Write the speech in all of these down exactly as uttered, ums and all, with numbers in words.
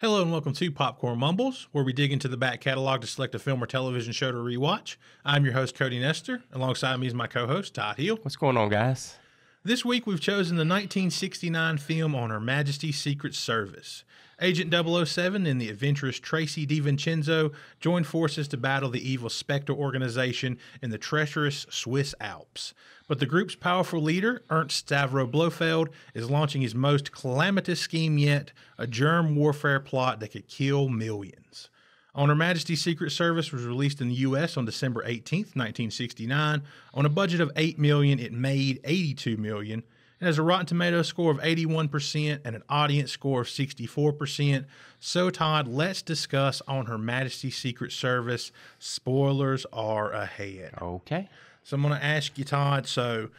Hello and welcome to Popcorn Mumbles, where we dig into the back catalog to select a film or television show to rewatch. I'm your host, Cody Nestor. Alongside me is my co-host, Todd Heal. What's going on, guys? This week, we've chosen the nineteen sixty-nine film On Her Majesty's Secret Service. Agent double oh seven and the adventurous Tracy di Vicenzo join forces to battle the evil Spectre organization in the treacherous Swiss Alps. But the group's powerful leader, Ernst Stavro Blofeld, is launching his most calamitous scheme yet, a germ warfare plot that could kill millions. On Her Majesty's Secret Service was released in the U S on December eighteenth, nineteen sixty-nine. On a budget of eight million dollars, it made eighty-two million dollars. It has a Rotten Tomatoes score of eighty-one percent and an audience score of sixty-four percent. So, Todd, let's discuss On Her Majesty's Secret Service. Spoilers are ahead. Okay. So I'm going to ask you, Todd, so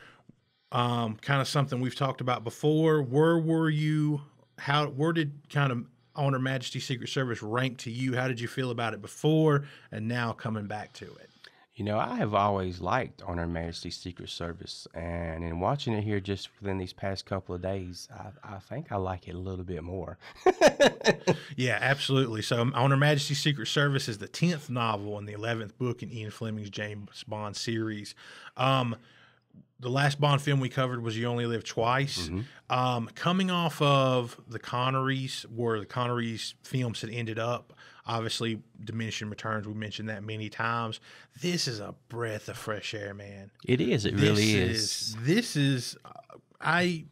um, kind of something we've talked about before. Where were you? How? Where did kind of On Her Majesty's Secret Service rank to you? How did you feel about it before and now coming back to it? You know, I have always liked On Her Majesty's Secret Service, and in watching it here just within these past couple of days, I, I think I like it a little bit more. Yeah, absolutely. So On Her Majesty's Secret Service is the tenth novel and the eleventh book in Ian Fleming's James Bond series. Um, the last Bond film we covered was You Only Live Twice. Mm-hmm. Um, coming off of the Connerys, where the Connerys films had ended up, obviously, diminishing returns. We mentioned that many times. This is a breath of fresh air, man. It is. It really is. This is. Uh, I.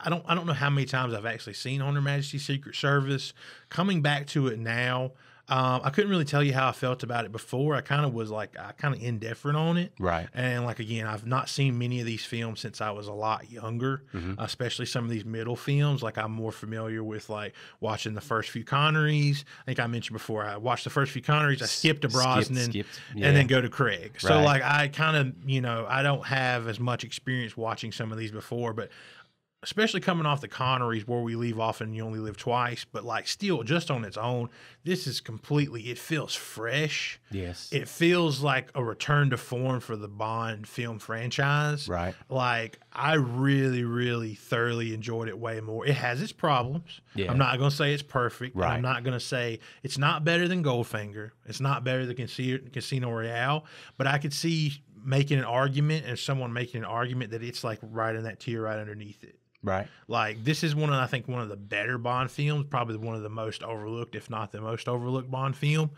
I don't. I don't know how many times I've actually seen On Her Majesty's Secret Service. Coming back to it now, um, I couldn't really tell you how I felt about it before. I kind of was like, I kind of indifferent on it, right? And like again, I've not seen many of these films since I was a lot younger, mm-hmm. especially some of these middle films. Like I'm more familiar with like watching the first few Connerys. I think I mentioned before I watched the first few Connerys. I skipped to Brosnan skipped, skipped. Yeah. and then go to Craig. Right. So like I kind of you know I don't have as much experience watching some of these before, but. Especially coming off the Connerys where we leave off and You Only Live Twice, but like still just on its own, this is completely, it feels fresh. Yes. It feels like a return to form for the Bond film franchise. Right. Like I really, really thoroughly enjoyed it way more. It has its problems. Yeah. I'm not going to say it's perfect. Right. I'm not going to say it's not better than Goldfinger. It's not better than Casino Royale, but I could see making an argument and someone making an argument that it's like right in that tier right underneath it. Right. Like, this is one of, I think, one of the better Bond films, probably one of the most overlooked, if not the most overlooked Bond film.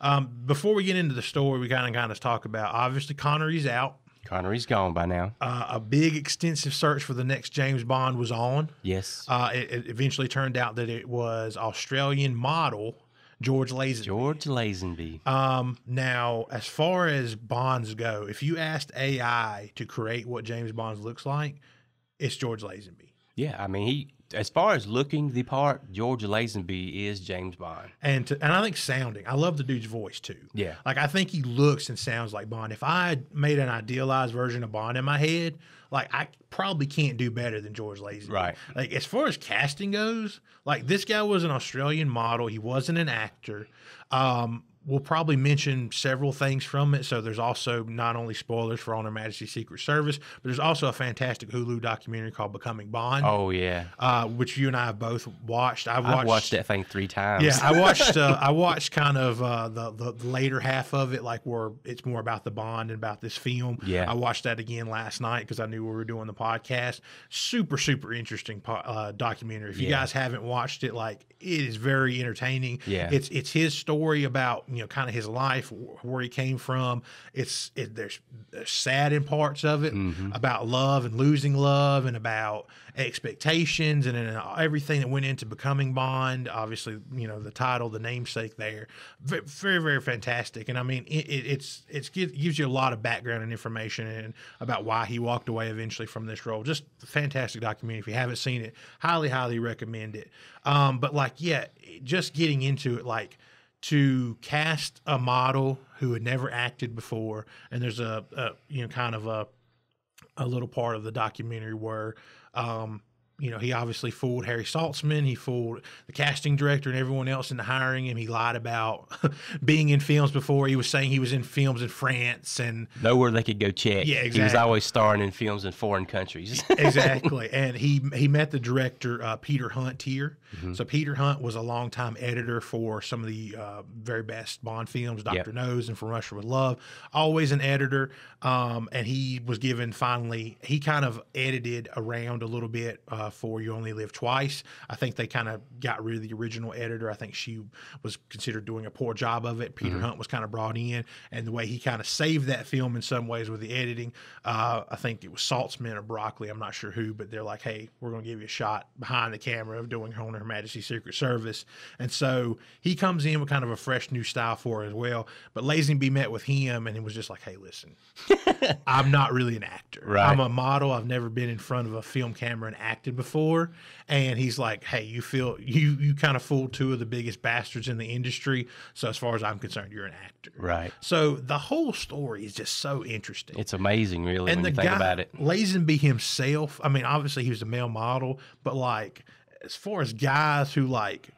Um, before we get into the story, we kind of kind of talk about, obviously, Connery's out. Connery's gone by now. Uh, a big, extensive search for the next James Bond was on. Yes. Uh, it, it eventually turned out that it was Australian model George Lazenby. George Lazenby. Um, now, as far as Bonds go, if you asked A I to create what James Bond looks like, it's George Lazenby. Yeah, I mean, he as far as looking the part, George Lazenby is James Bond. And to, and I think sounding. I love the dude's voice, too. Yeah. Like, I think he looks and sounds like Bond. If I made an idealized version of Bond in my head, like, I probably can't do better than George Lazenby. Right. Like, as far as casting goes, like, this guy was an Australian model. He wasn't an actor. Um... We'll probably mention several things from it. So there's also not only spoilers for On Her Majesty's Secret Service, but there's also a fantastic Hulu documentary called Becoming Bond. Oh, yeah. Uh, which you and I have both watched. I've watched, I've watched that thing three times. Yeah, I watched uh, I watched kind of uh, the, the later half of it, like where it's more about the Bond and about this film. Yeah. I watched that again last night because I knew we were doing the podcast. Super, super interesting po uh, documentary. If you yeah. guys haven't watched it, like it is very entertaining. Yeah. It's, it's his story about... you know, kind of his life, where he came from. It's it, there's, there's sad in parts of it mm-hmm. about love and losing love and about expectations and, and everything that went into becoming Bond. Obviously, you know, the title, the namesake there. V very, very fantastic. And I mean, it, it, it's, it's it gives you a lot of background and information and about why he walked away eventually from this role. Just a fantastic documentary. If you haven't seen it, highly, highly recommend it. Um, but like, yeah, just getting into it, like, to cast a model who had never acted before, and there's a, a you know kind of a a little part of the documentary where um, you know, he obviously fooled Harry Saltzman. He fooled the casting director and everyone else into hiring him. He lied about being in films before. He was saying he was in films in France and nowhere they could go check. Yeah, exactly. He was always starring in films in foreign countries. Exactly. And he he met the director, uh, Peter Hunt, here. Mm-hmm. So Peter Hunt was a longtime editor for some of the uh, very best Bond films, Doctor Yep. No's and From Russia with Love. Always an editor. Um, and he was given finally, he kind of edited around a little bit. Uh, for You Only Live Twice. I think they kind of got rid of the original editor. I think she was considered doing a poor job of it. Peter mm-hmm. Hunt was kind of brought in, and the way he kind of saved that film in some ways with the editing, uh, I think it was Saltzman or Broccoli, I'm not sure who, but they're like, hey, we're going to give you a shot behind the camera of doing On Her Majesty's Secret Service. And so he comes in with kind of a fresh new style for it as well. But Lazenby met with him, and it was just like, hey, listen, I'm not really an actor. Right. I'm a model. I've never been in front of a film camera and acted before. And he's like, hey, you feel you you kind of fooled two of the biggest bastards in the industry, so as far as I'm concerned, you're an actor. Right. So the whole story is just so interesting. It's amazing, really, and when you guy, think about it. Lazenby himself, I mean, obviously he was a male model, but like as far as guys who like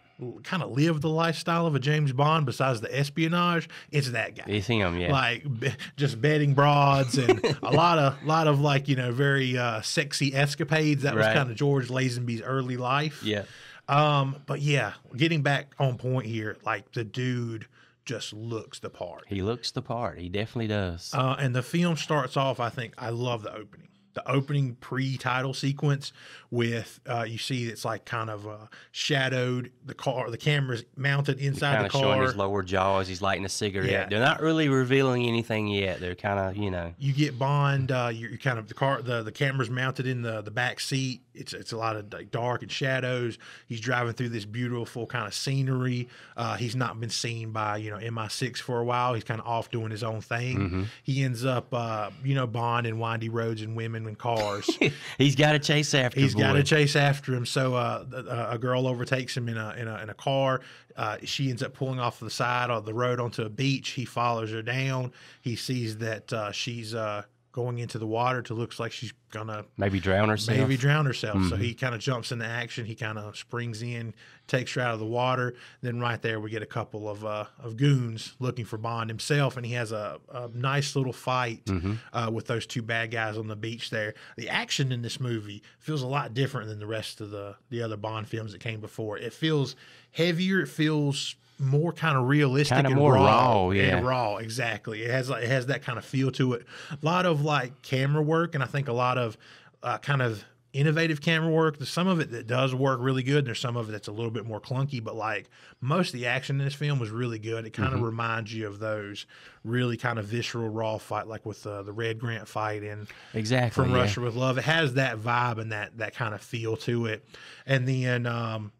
kind of live the lifestyle of a James Bond besides the espionage, it's that guy. You see him, yeah. Like be, just betting broads and a lot of lot of like, you know, very uh, sexy escapades. That right. was kind of George Lazenby's early life. Yeah. Um, but yeah, getting back on point here, like the dude just looks the part. He looks the part. He definitely does. Uh, and the film starts off, I think, I love the opening. The opening pre-title sequence with uh, you see it's like kind of uh, shadowed the car. The camera's mounted inside the car. Showing his lower jaw as he's lighting a cigarette. Yeah. They're not really revealing anything yet. They're kind of, you know. You get Bond. Uh, you're, you're kind of the car. The the camera's mounted in the the back seat. It's it's a lot of like, dark and shadows. He's driving through this beautiful kind of scenery. Uh, he's not been seen by, you know, M I six for a while. He's kind of off doing his own thing. Mm-hmm. He ends up, uh, you know, Bond in windy roads and women in cars. He's got to chase after. He's got to chase after him. So uh, a, a girl overtakes him in a in a, in a car. Uh, she ends up pulling off the side of the road onto a beach. He follows her down. He sees that uh, she's uh, going into the water to looks like she's gonna maybe drown herself. Maybe drown herself. Mm-hmm. So he kind of jumps into action. He kind of springs in, takes her out of the water. Then right there we get a couple of uh, of goons looking for Bond himself, and he has a, a nice little fight mm-hmm. uh, with those two bad guys on the beach there. The action in this movie feels a lot different than the rest of the the other Bond films that came before. It feels heavier. It feels more kind of realistic kind of and more raw, raw yeah, and raw. Exactly. It has like it has that kind of feel to it. A lot of like camera work, and I think a lot of uh, kind of innovative camera work. There's some of it that does work really good, and there's some of it that's a little bit more clunky. But like most of the action in this film was really good. It kind mm-hmm. of reminds you of those really kind of visceral, raw fight, like with uh, the Red Grant fight in exactly From yeah. Russia with Love. It has that vibe and that that kind of feel to it. And then. Um,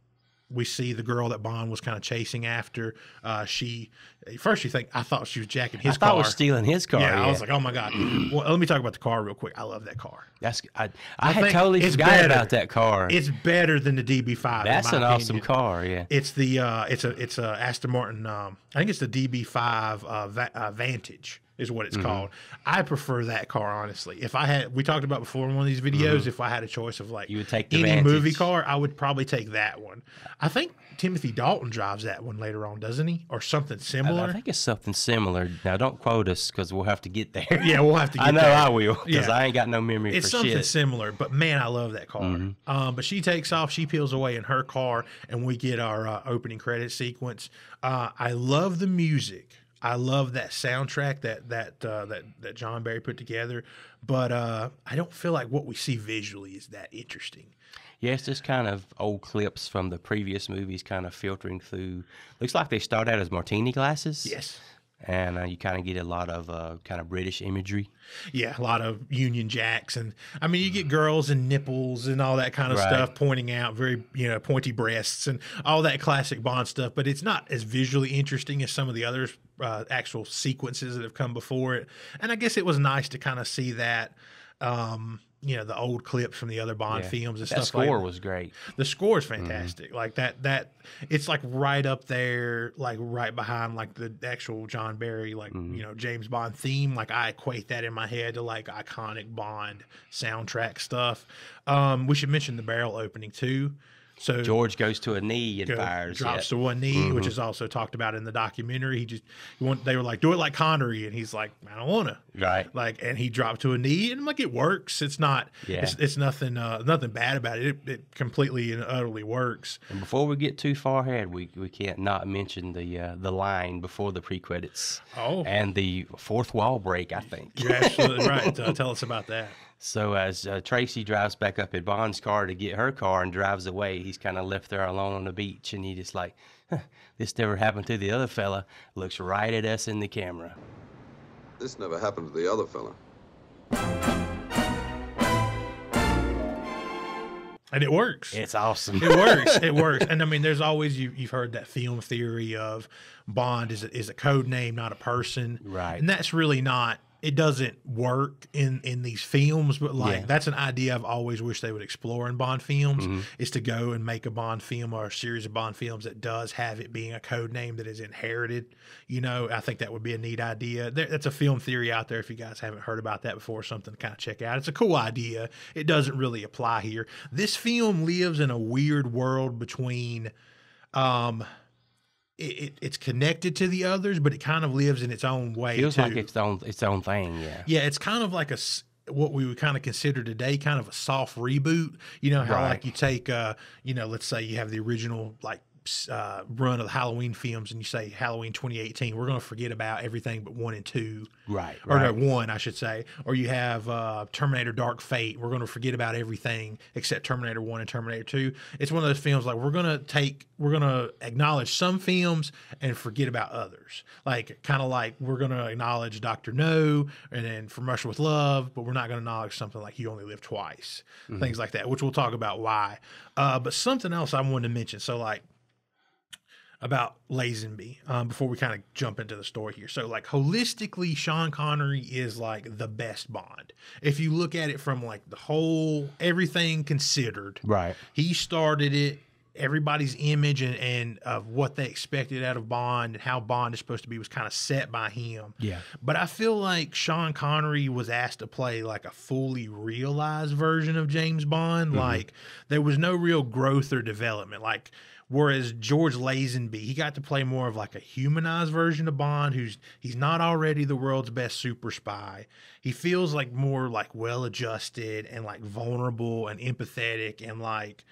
We see the girl that Bond was kind of chasing after. Uh, she, at first you think, I thought she was jacking his car. I thought car. was stealing his car. Yeah, yeah, I was like, oh my God. Well, let me talk about the car real quick. I love that car. That's I, I, I had totally forgot better. about that car. It's better than the D B five. That's an opinion. awesome car. Yeah, it's the uh, it's a it's a Aston Martin. Um, I think it's the D B five uh, va uh, Vantage. Is what it's mm-hmm. called. I prefer that car, honestly. If I had, we talked about before in one of these videos, mm-hmm. if I had a choice of like you would take the any Vantage. movie car, I would probably take that one. I think Timothy Dalton drives that one later on, doesn't he? Or something similar? I, I think it's something similar. Now, don't quote us because we'll have to get there. Yeah, we'll have to get there. I know there. I will because yeah. I ain't got no memory it's for shit. It's something similar, but man, I love that car. Mm-hmm. um, but she takes off, she peels away in her car, and we get our uh, opening credit sequence. Uh, I love the music. I love that soundtrack that that uh, that that John Barry put together, but uh, I don't feel like what we see visually is that interesting. Yeah, it's just kind of old clips from the previous movies, kind of filtering through. Looks like they start out as martini glasses. Yes. And uh, you kind of get a lot of uh, kind of British imagery. Yeah, a lot of Union Jacks. And I mean, you get girls and nipples and all that kind of right. stuff pointing out, very, you know, pointy breasts and all that classic Bond stuff. But it's not as visually interesting as some of the other uh, actual sequences that have come before it. And I guess it was nice to kind of see that. Um, you know, the old clips from the other Bond yeah. films and that stuff like that. The score was great. The score is fantastic. Mm-hmm. Like that, that it's like right up there, like right behind like the actual John Barry, like, mm-hmm. you know, James Bond theme. Like I equate that in my head to like iconic Bond soundtrack stuff. Um, we should mention the barrel opening too. So George goes to a knee and fires. Drops it. to one knee, mm-hmm. which is also talked about in the documentary. He just he want, they were like, do it like Connery, and he's like, I don't want to. Right. Like, and he dropped to a knee, and I'm like, it works. It's not. Yeah. It's, it's nothing. Uh, nothing bad about it. it. It completely and utterly works. And before we get too far ahead, we we can't not mention the uh, the line before the pre credits. Oh. And the fourth wall break. I think you're absolutely right. Uh, tell us about that. So as uh, Tracy drives back up in Bond's car to get her car and drives away, he's kind of left there alone on the beach, and he just like, huh, this never happened to the other fella, looks right at us in the camera. This never happened to the other fella. And it works. It's awesome. It works. It works. And I mean, there's always, you, you've heard that film theory of Bond is a, is a code name, not a person. Right. And that's really not. It doesn't work in, in these films, but like yeah. that's an idea I've always wished they would explore in Bond films, mm-hmm. is to go and make a Bond film or a series of Bond films that does have it being a code name that is inherited. You know, I think that would be a neat idea. There, that's a film theory out there. If you guys haven't heard about that before, something to kind of check out. It's a cool idea. It doesn't really apply here. This film lives in a weird world between... Um, It, it it's connected to the others, but it kind of lives in its own way. Feels too. like its own its own thing, yeah. Yeah, it's kind of like a what we would kind of consider today, kind of a soft reboot. You know how right. like you take, uh, you know, let's say you have the original like uh, run of the Halloween films, and you say Halloween twenty eighteen, we're going to forget about everything but one and two, right? Or right. no, one, I should say. Or you have uh, Terminator: Dark Fate, we're going to forget about everything except Terminator One and Terminator Two. It's one of those films like we're going to take. We're going to acknowledge some films and forget about others. Like, kind of like we're going to acknowledge Doctor No and then From Russia with Love, but we're not going to acknowledge something like You Only Live Twice, mm-hmm. things like that, which we'll talk about why. Uh, but something else I wanted to mention. So, like, about Lazenby, um, before we kind of jump into the story here. So, like, holistically, Sean Connery is, like, the best Bond. If you look at it from, like, the whole, everything considered. Right. He started it. Everybody's image and, and of what they expected out of Bond and how Bond is supposed to be was kind of set by him. Yeah. But I feel like Sean Connery was asked to play like a fully realized version of James Bond. Mm-hmm. Like there was no real growth or development. Like whereas George Lazenby, he got to play more of like a humanized version of Bond who's he's not already the world's best super spy. He feels like more like well adjusted and like vulnerable and empathetic and like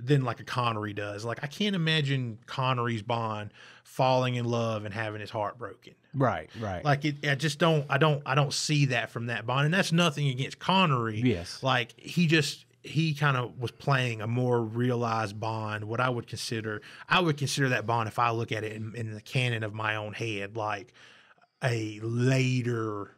than like a Connery does. Like I can't imagine Connery's Bond falling in love and having his heart broken. Right, right. Like it, I just don't, I don't, I don't see that from that Bond, and that's nothing against Connery. Yes. Like he just, he kind of was playing a more realized Bond. What I would consider, I would consider that Bond if I look at it in, in the canon of my own head, like a later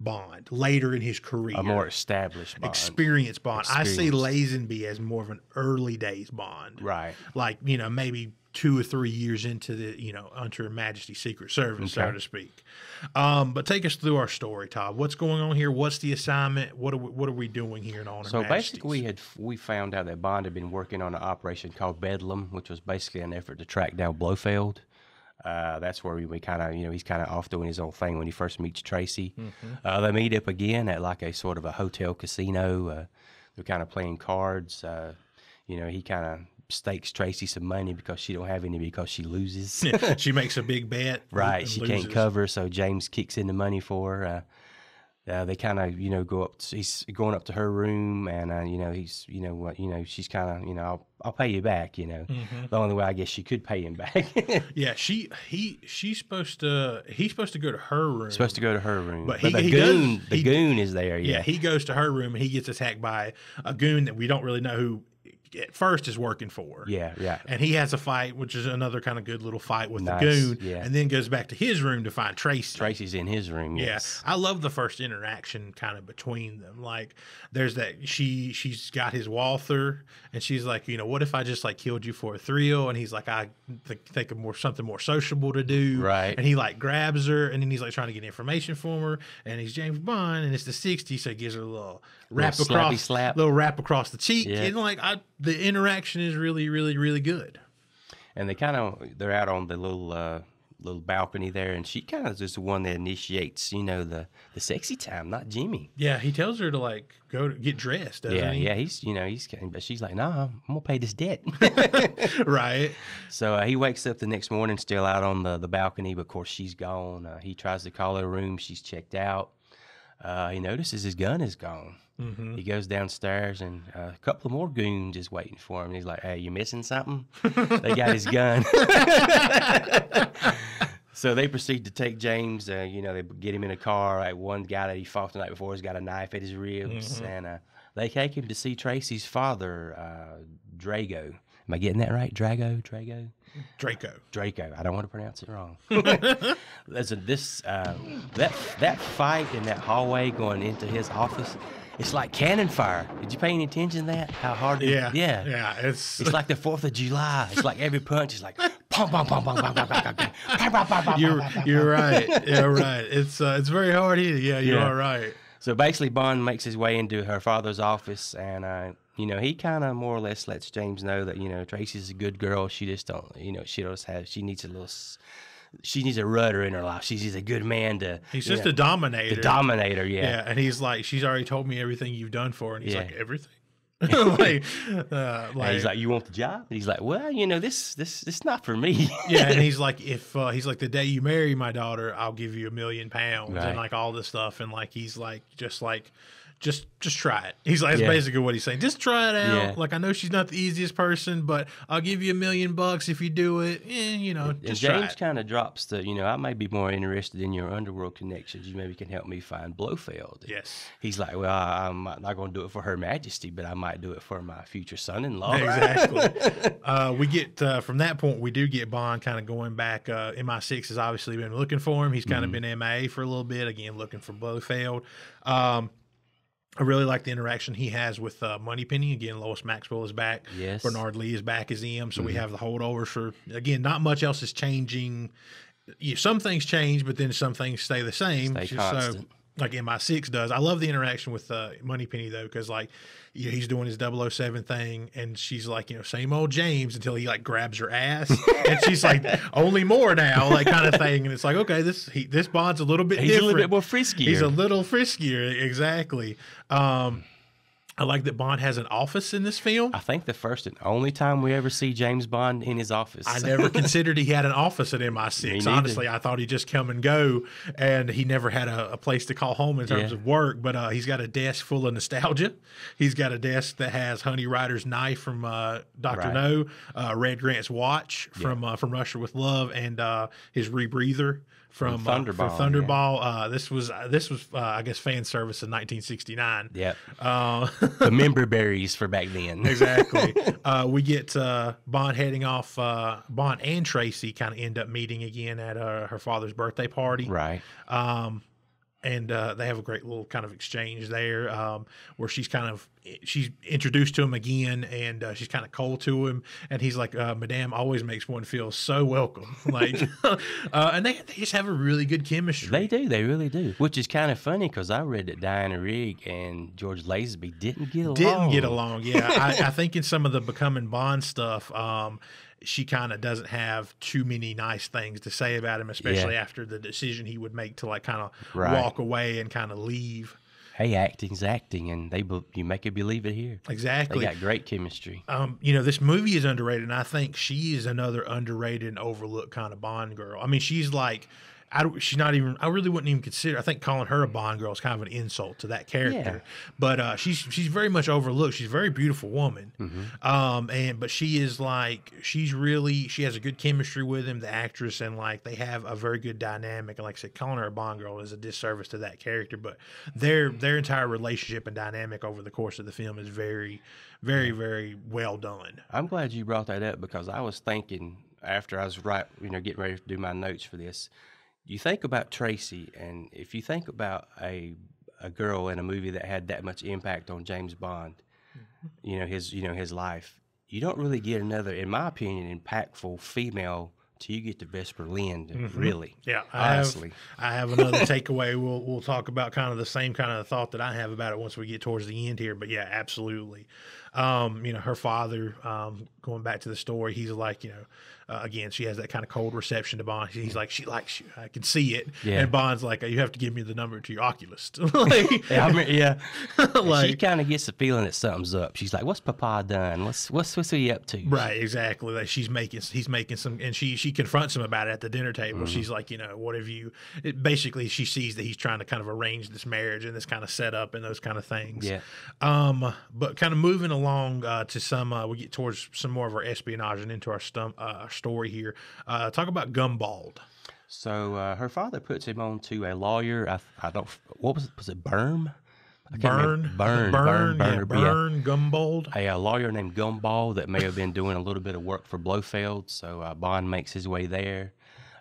Bond, later in his career. A more established Bond. Experienced Bond. Experience. I see Lazenby as more of an early days Bond. Right. Like, you know, maybe two or three years into the, you know, On Her Majesty's Secret Service, okay. so to speak. Um, but take us through our story, Todd. What's going on here? What's the assignment? What are we, what are we doing here in On Her So Majesty's? Basically we, had, we found out that Bond had been working on an operation called Bedlam, which was basically an effort to track down Blofeld. Uh, that's where we, we kind of, you know, he's kind of off doing his own thing when he first meets Tracy. Mm-hmm. uh, they meet up again at like a sort of a hotel casino. Uh, they're kind of playing cards. Uh, you know, he kind of stakes Tracy some money because she don't have any because she loses. Yeah, she makes a big bet. Right. She loses. Can't cover. So James kicks in the money for her. Uh, Uh, they kind of, you know, go up. To, he's going up to her room, and uh, you know, he's, you know, what, you know, she's kind of, you know, I'll, I'll pay you back. You know, mm-hmm. the only way I guess she could pay him back. yeah, she, he, she's supposed to, he's supposed to go to her room. Supposed to go to her room, but, he, but the he goon, goes, the he, goon is there. Yeah. yeah, he goes to her room and he gets attacked by a goon that we don't really know who. at first is working for. Yeah, yeah. And he has a fight, which is another kind of good little fight with nice. the goon. Yeah. And then goes back to his room to find Tracy. Tracy's in his room, yes. Yeah. I love the first interaction kind of between them. Like, there's that, she, she's got his Walther, and she's like, you know, what if I just, like, killed you for a thrill? And he's like, I th think of more something more sociable to do. Right. And he, like, grabs her, and then he's, like, trying to get information from her. And he's James Bond, and it's the sixties, so he gives her a little wrap little across, slap. little wrap across the cheek. Yeah. And, like, I, the interaction is really, really, really good. And they kind of, they're out on the little uh, little balcony there, and she kind of is the one that initiates, you know, the, the sexy time, not Jimmy. Yeah, he tells her to, like, go to, get dressed, doesn't yeah, he? Yeah, he's, you know, he's, but she's like, nah, I'm going to pay this debt. Right. So uh, he wakes up the next morning still out on the, the balcony, but, of course, she's gone. Uh, he tries to call her room. She's checked out. Uh, he notices his gun is gone. Mm-hmm. He goes downstairs, and uh, a couple of more goons is waiting for him. And he's like, hey, you missing something? They got his gun. So they proceed to take James. Uh, you know, they get him in a car. Like one guy that he fought the night before has got a knife at his ribs. Mm-hmm. And uh, they take him to see Tracy's father, uh, Draco. Am I getting that right? Drago? Drago? Draco. Draco. I don't want to pronounce it wrong. Listen, this, uh, that, that fight in that hallway going into his office, it's like cannon fire. Did you pay any attention to that? How hard? Yeah. It, yeah. Yeah. It's it's like the fourth of July. It's like every punch is like, pom, pom, pom, pom, pom, pom, pom, pom. You're, you're right. You're right. It's, uh, it's very hard here. Yeah, you yeah. are right. So basically, Bond makes his way into her father's office, and, uh, you know, he kind of more or less lets James know that, you know, Tracy's a good girl. She just don't, you know, she does have, she needs a little, she needs a rudder in her life. She's, she's a good man to. He's just know, a dominator. The dominator, yeah. Yeah, and he's like, she's already told me everything you've done for her. And he's yeah. like, everything? like, uh, like, and he's like, you want the job? And he's like, well, you know, this, this, it's not for me. Yeah, and he's like, if uh, he's like, the day you marry my daughter, I'll give you a million pounds right. and like all this stuff. And like, he's like, just like. Just, just try it. He's like, that's yeah. basically what he's saying. Just try it out. Yeah. Like, I know she's not the easiest person, but I'll give you a million bucks if you do it. Eh, you know, and, just and James kind of drops the, you know, I may be more interested in your underworld connections. You maybe can help me find Blofeld. Yes. He's like, well, I'm not going to do it for Her Majesty, but I might do it for my future son-in-law. Exactly. uh, we get uh, from that point, we do get Bond kind of going back. Uh, M I six has obviously been looking for him. He's kind of mm. been M I A for a little bit again, looking for Blofeld. Um, I really like the interaction he has with uh, Moneypenny. Again, Lois Maxwell is back. Yes. Bernard Lee is back as him. So mm-hmm. we have the holdovers for, again, not much else is changing. You know, some things change, but then some things stay the same. Stay constant. So, like M I six does. I love the interaction with uh, Moneypenny, though, because, like, you know, he's doing his double oh seven thing, and she's like, you know, same old James, until he, like, grabs her ass. And she's like, only more now, like, kind of thing. And it's like, okay, this he, this Bond's a little bit he's different. He's a little bit more friskier. He's a little friskier, exactly. Um, I like that Bond has an office in this film. I think the first and only time we ever see James Bond in his office. I never considered he had an office at M I six. Honestly, I thought he'd just come and go, and he never had a, a place to call home in terms yeah. of work. But uh, he's got a desk full of nostalgia. He's got a desk that has Honey Ryder's knife from uh, Doctor Right. No, uh, Red Grant's watch yeah. from uh, from Russia with Love, and uh, his rebreather. From, from Thunderball, uh, from Thunderball. Yeah. Uh, this was uh, this was uh, I guess fan service in nineteen sixty-nine. Yeah, uh, the member berries for back then. Exactly. Uh, we get uh, Bond heading off. Uh, Bond and Tracy kind of end up meeting again at uh, her father's birthday party. Right. Um, and uh, they have a great little kind of exchange there, um, where she's kind of she's introduced to him again, and uh, she's kind of cold to him, and he's like, uh, "Madame always makes one feel so welcome." Like, uh, and they, they just have a really good chemistry. They do, they really do. Which is kind of funny because I read that Diana Rigg and George Lazenby didn't get along. Didn't get along. Yeah, I, I think in some of the Becoming Bond stuff. Um, she kind of doesn't have too many nice things to say about him, especially yeah. after the decision he would make to like kind of right. walk away and kind of leave. Hey, acting's acting, and they you make it believe it here. Exactly. They got great chemistry. Um, you know, this movie is underrated, and I think she is another underrated and overlooked kind of Bond girl. I mean, she's like I don't, she's not even, I really wouldn't even consider, I think calling her a Bond girl is kind of an insult to that character, yeah. but uh, she's, she's very much overlooked. She's a very beautiful woman. Mm-hmm. Um, and, but she is like, she's really, she has a good chemistry with him, the actress, and like they have a very good dynamic. And like I said, calling her a Bond girl is a disservice to that character, but their, their entire relationship and dynamic over the course of the film is very, very, very well done. I'm glad you brought that up because I was thinking after I was right, you know, getting ready to do my notes for this, you think about Tracy, and if you think about a a girl in a movie that had that much impact on James Bond, you know, his you know his life, you don't really get another, in my opinion, impactful female till you get to Vesper Lind, mm-hmm. really. Yeah, honestly. I have, I have another takeaway. We'll we'll talk about kind of the same kind of thought that I have about it once we get towards the end here. But yeah, absolutely. Um, you know, her father, um, going back to the story, he's like, you know, uh, again, she has that kind of cold reception to Bond. He's like, she likes you. I can see it. Yeah. And Bond's like, you have to give me the number to your Oculus. like, yeah. I mean, yeah. like, she kind of gets the feeling that something's up. She's like, what's Papa done? What's, what's, what's he up to? Right. Exactly. Like she's making, he's making some, and she, she confronts him about it at the dinner table. Mm-hmm. She's like, you know, what have you, it, basically she sees that he's trying to kind of arrange this marriage and this kind of setup and those kind of things. Yeah. Um, but kind of moving along. Along uh, to some, uh, we get towards some more of our espionage and into our stum uh, story here. Uh, talk about Gumbold. So uh, her father puts him on to a lawyer. I, I don't. What was it? Was it Burn? Burn, Burn, Burn, Burn, yeah, Burn yeah. Gumbold. A, a lawyer named Gumbold that may have been doing a little bit of work for Blofeld. So uh, Bond makes his way there.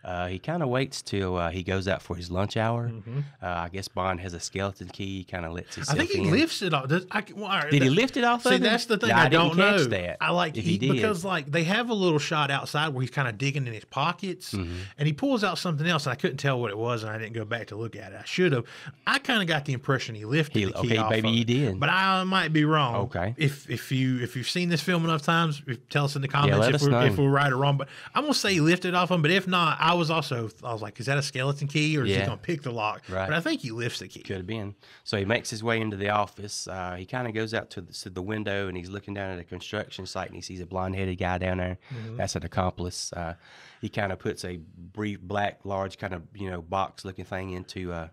Uh, he kind of waits till uh, he goes out for his lunch hour. Mm-hmm. uh, I guess Bond has a skeleton key. He kind of lets himself in. I think he in. lifts it off. Does, I, well, right, did that, he lift it off? See, of that's the thing. No, I, I don't know. That I like he, he because like they have a little shot outside where he's kind of digging in his pockets, mm-hmm. and he pulls out something else. And I couldn't tell what it was, and I didn't go back to look at it. I should have. I kind of got the impression he lifted he, the key okay, off. Okay, maybe he did, but I might be wrong. Okay, if if you if you've seen this film enough times, tell us in the comments yeah, if, we're, if we're right or wrong. But I'm gonna say he lifted it off him. But if not, I I was also, I was like, is that a skeleton key or is yeah. he going to pick the lock? Right. But I think he lifts the key. Could have been. So he makes his way into the office. Uh, he kind of goes out to the, to the window and he's looking down at a construction site and he sees a blonde-headed guy down there. Mm-hmm. That's an accomplice. Uh, he kind of puts a brief black, large kind of, you know, box-looking thing into a,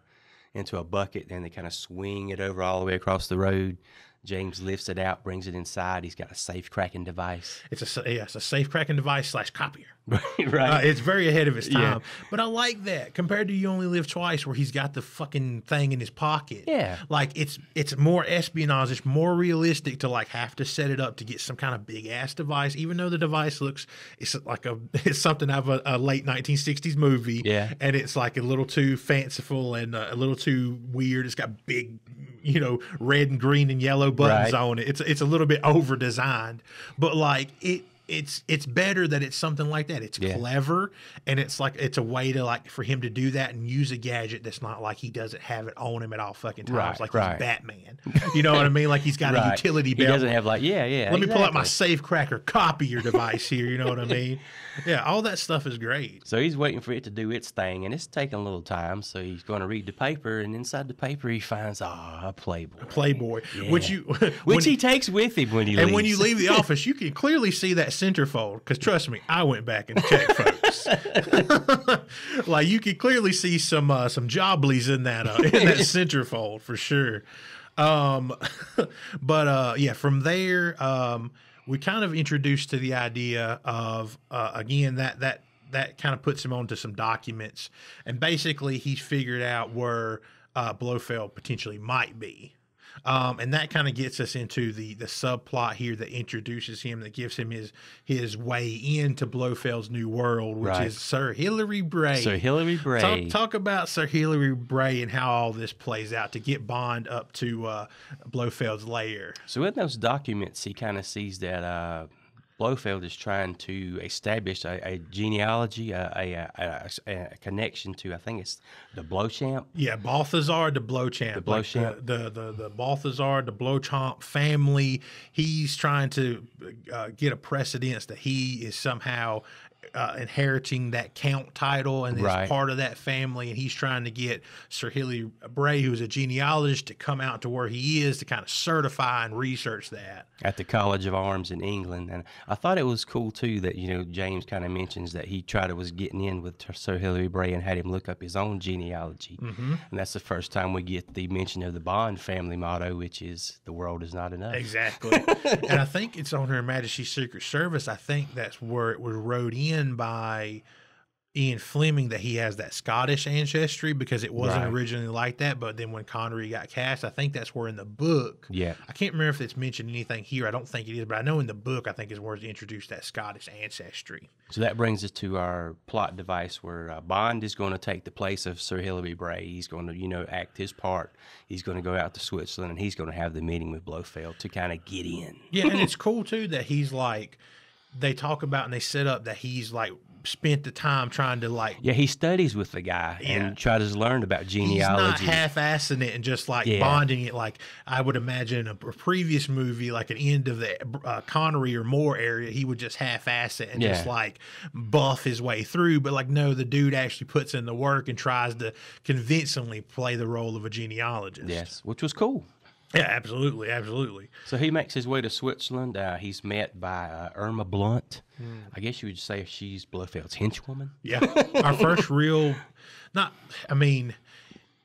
into a bucket and they kind of swing it over all the way across the road. James lifts it out, brings it inside. He's got a safe cracking device. It's a, yeah, it's a safe cracking device slash copier. right. Uh, it's very ahead of its time. Yeah. But I like that compared to You Only Live Twice where he's got the fucking thing in his pocket. Yeah. Like it's it's more espionage. It's more realistic to like have to set it up to get some kind of big ass device, even though the device looks, it's like a, it's something out of a, a late nineteen sixties movie. Yeah. And it's like a little too fanciful and uh, a little too weird. It's got big, you know, red and green and yellow buttons right. on it. It's it's a little bit over designed, but like it it's it's better that it's something like that. It's yeah. clever, and it's like it's a way to like for him to do that and use a gadget that's not like he doesn't have it on him at all fucking times. Right, like right. he's Batman, you know what I mean? Like he's got right. a utility belt. He doesn't have like yeah yeah. Let exactly. me pull out my safe cracker copier device here. You know what I mean? Yeah, all that stuff is great. So he's waiting for it to do its thing, and it's taking a little time. So he's going to read the paper, and inside the paper he finds ah oh, a Playboy, a Playboy, yeah. which you which he, he takes with him when he and leaves. when you leave the office, you can clearly see that centerfold, because trust me, I went back and checked, folks. Like you could clearly see some uh, some jobblies in that uh, in that centerfold for sure. Um, but uh, yeah, from there um, we kind of introduced to the idea of uh, again that that that kind of puts him onto some documents, and basically he's figured out where uh, Blofeld potentially might be. Um, and that kind of gets us into the the subplot here that introduces him, that gives him his his way into Blofeld's new world, which right. is Sir Hilary Bray. Sir Hilary Bray. Talk, talk about Sir Hilary Bray and how all this plays out to get Bond up to uh, Blofeld's lair. So in those documents, he kind of sees that uh, Blofeld is trying to establish a, a genealogy, a, a, a, a connection to, I think it's the Bleuchamp. Yeah, Balthazar de Bleuchamp. The Bleuchamp. Like the, the, the, the Balthazar de Bleuchamp family. He's trying to uh, get a precedence that he is somehow uh, inheriting that count title and is right. part of that family. And he's trying to get Sir Hilary Bray, who's a genealogist, to come out to where he is to kind of certify and research that. At the College of Arms in England. And I thought it was cool, too, that, you know, James kind of mentions that he tried to was getting in with Sir Hilary Bray and had him look up his own genealogy. Mm-hmm. And that's the first time we get the mention of the Bond family motto, which is the world is not enough. Exactly. And I think it's on Her Majesty's Secret Service. I think that's where it was wrote in by Ian Fleming that he has that Scottish ancestry, because it wasn't right. originally like that. But then when Connery got cast, I think that's where in the book, yeah, I can't remember if it's mentioned anything here. I don't think it is, but I know in the book, I think is where it's introduced that Scottish ancestry. So that brings us to our plot device where uh, Bond is going to take the place of Sir Hilary Bray. He's going to, you know, act his part. He's going to go out to Switzerland and he's going to have the meeting with Blofeld to kind of get in. Yeah, and it's cool too that he's like, they talk about and they set up that he's like, spent the time trying to like yeah he studies with the guy yeah. and tries to learn about genealogy. He's not half-assing it and just like yeah. bonding it like I would imagine in a previous movie, like an end of the uh, Connery or Moore area, he would just half-ass it and yeah. just like buff his way through. But like no, the dude actually puts in the work and tries to convincingly play the role of a genealogist. Yes, which was cool. Yeah, absolutely, absolutely. So he makes his way to Switzerland. Uh, he's met by uh, Irma Bunt. Mm. I guess you would say she's Blofeld's henchwoman. Yeah, our first real, not, I mean,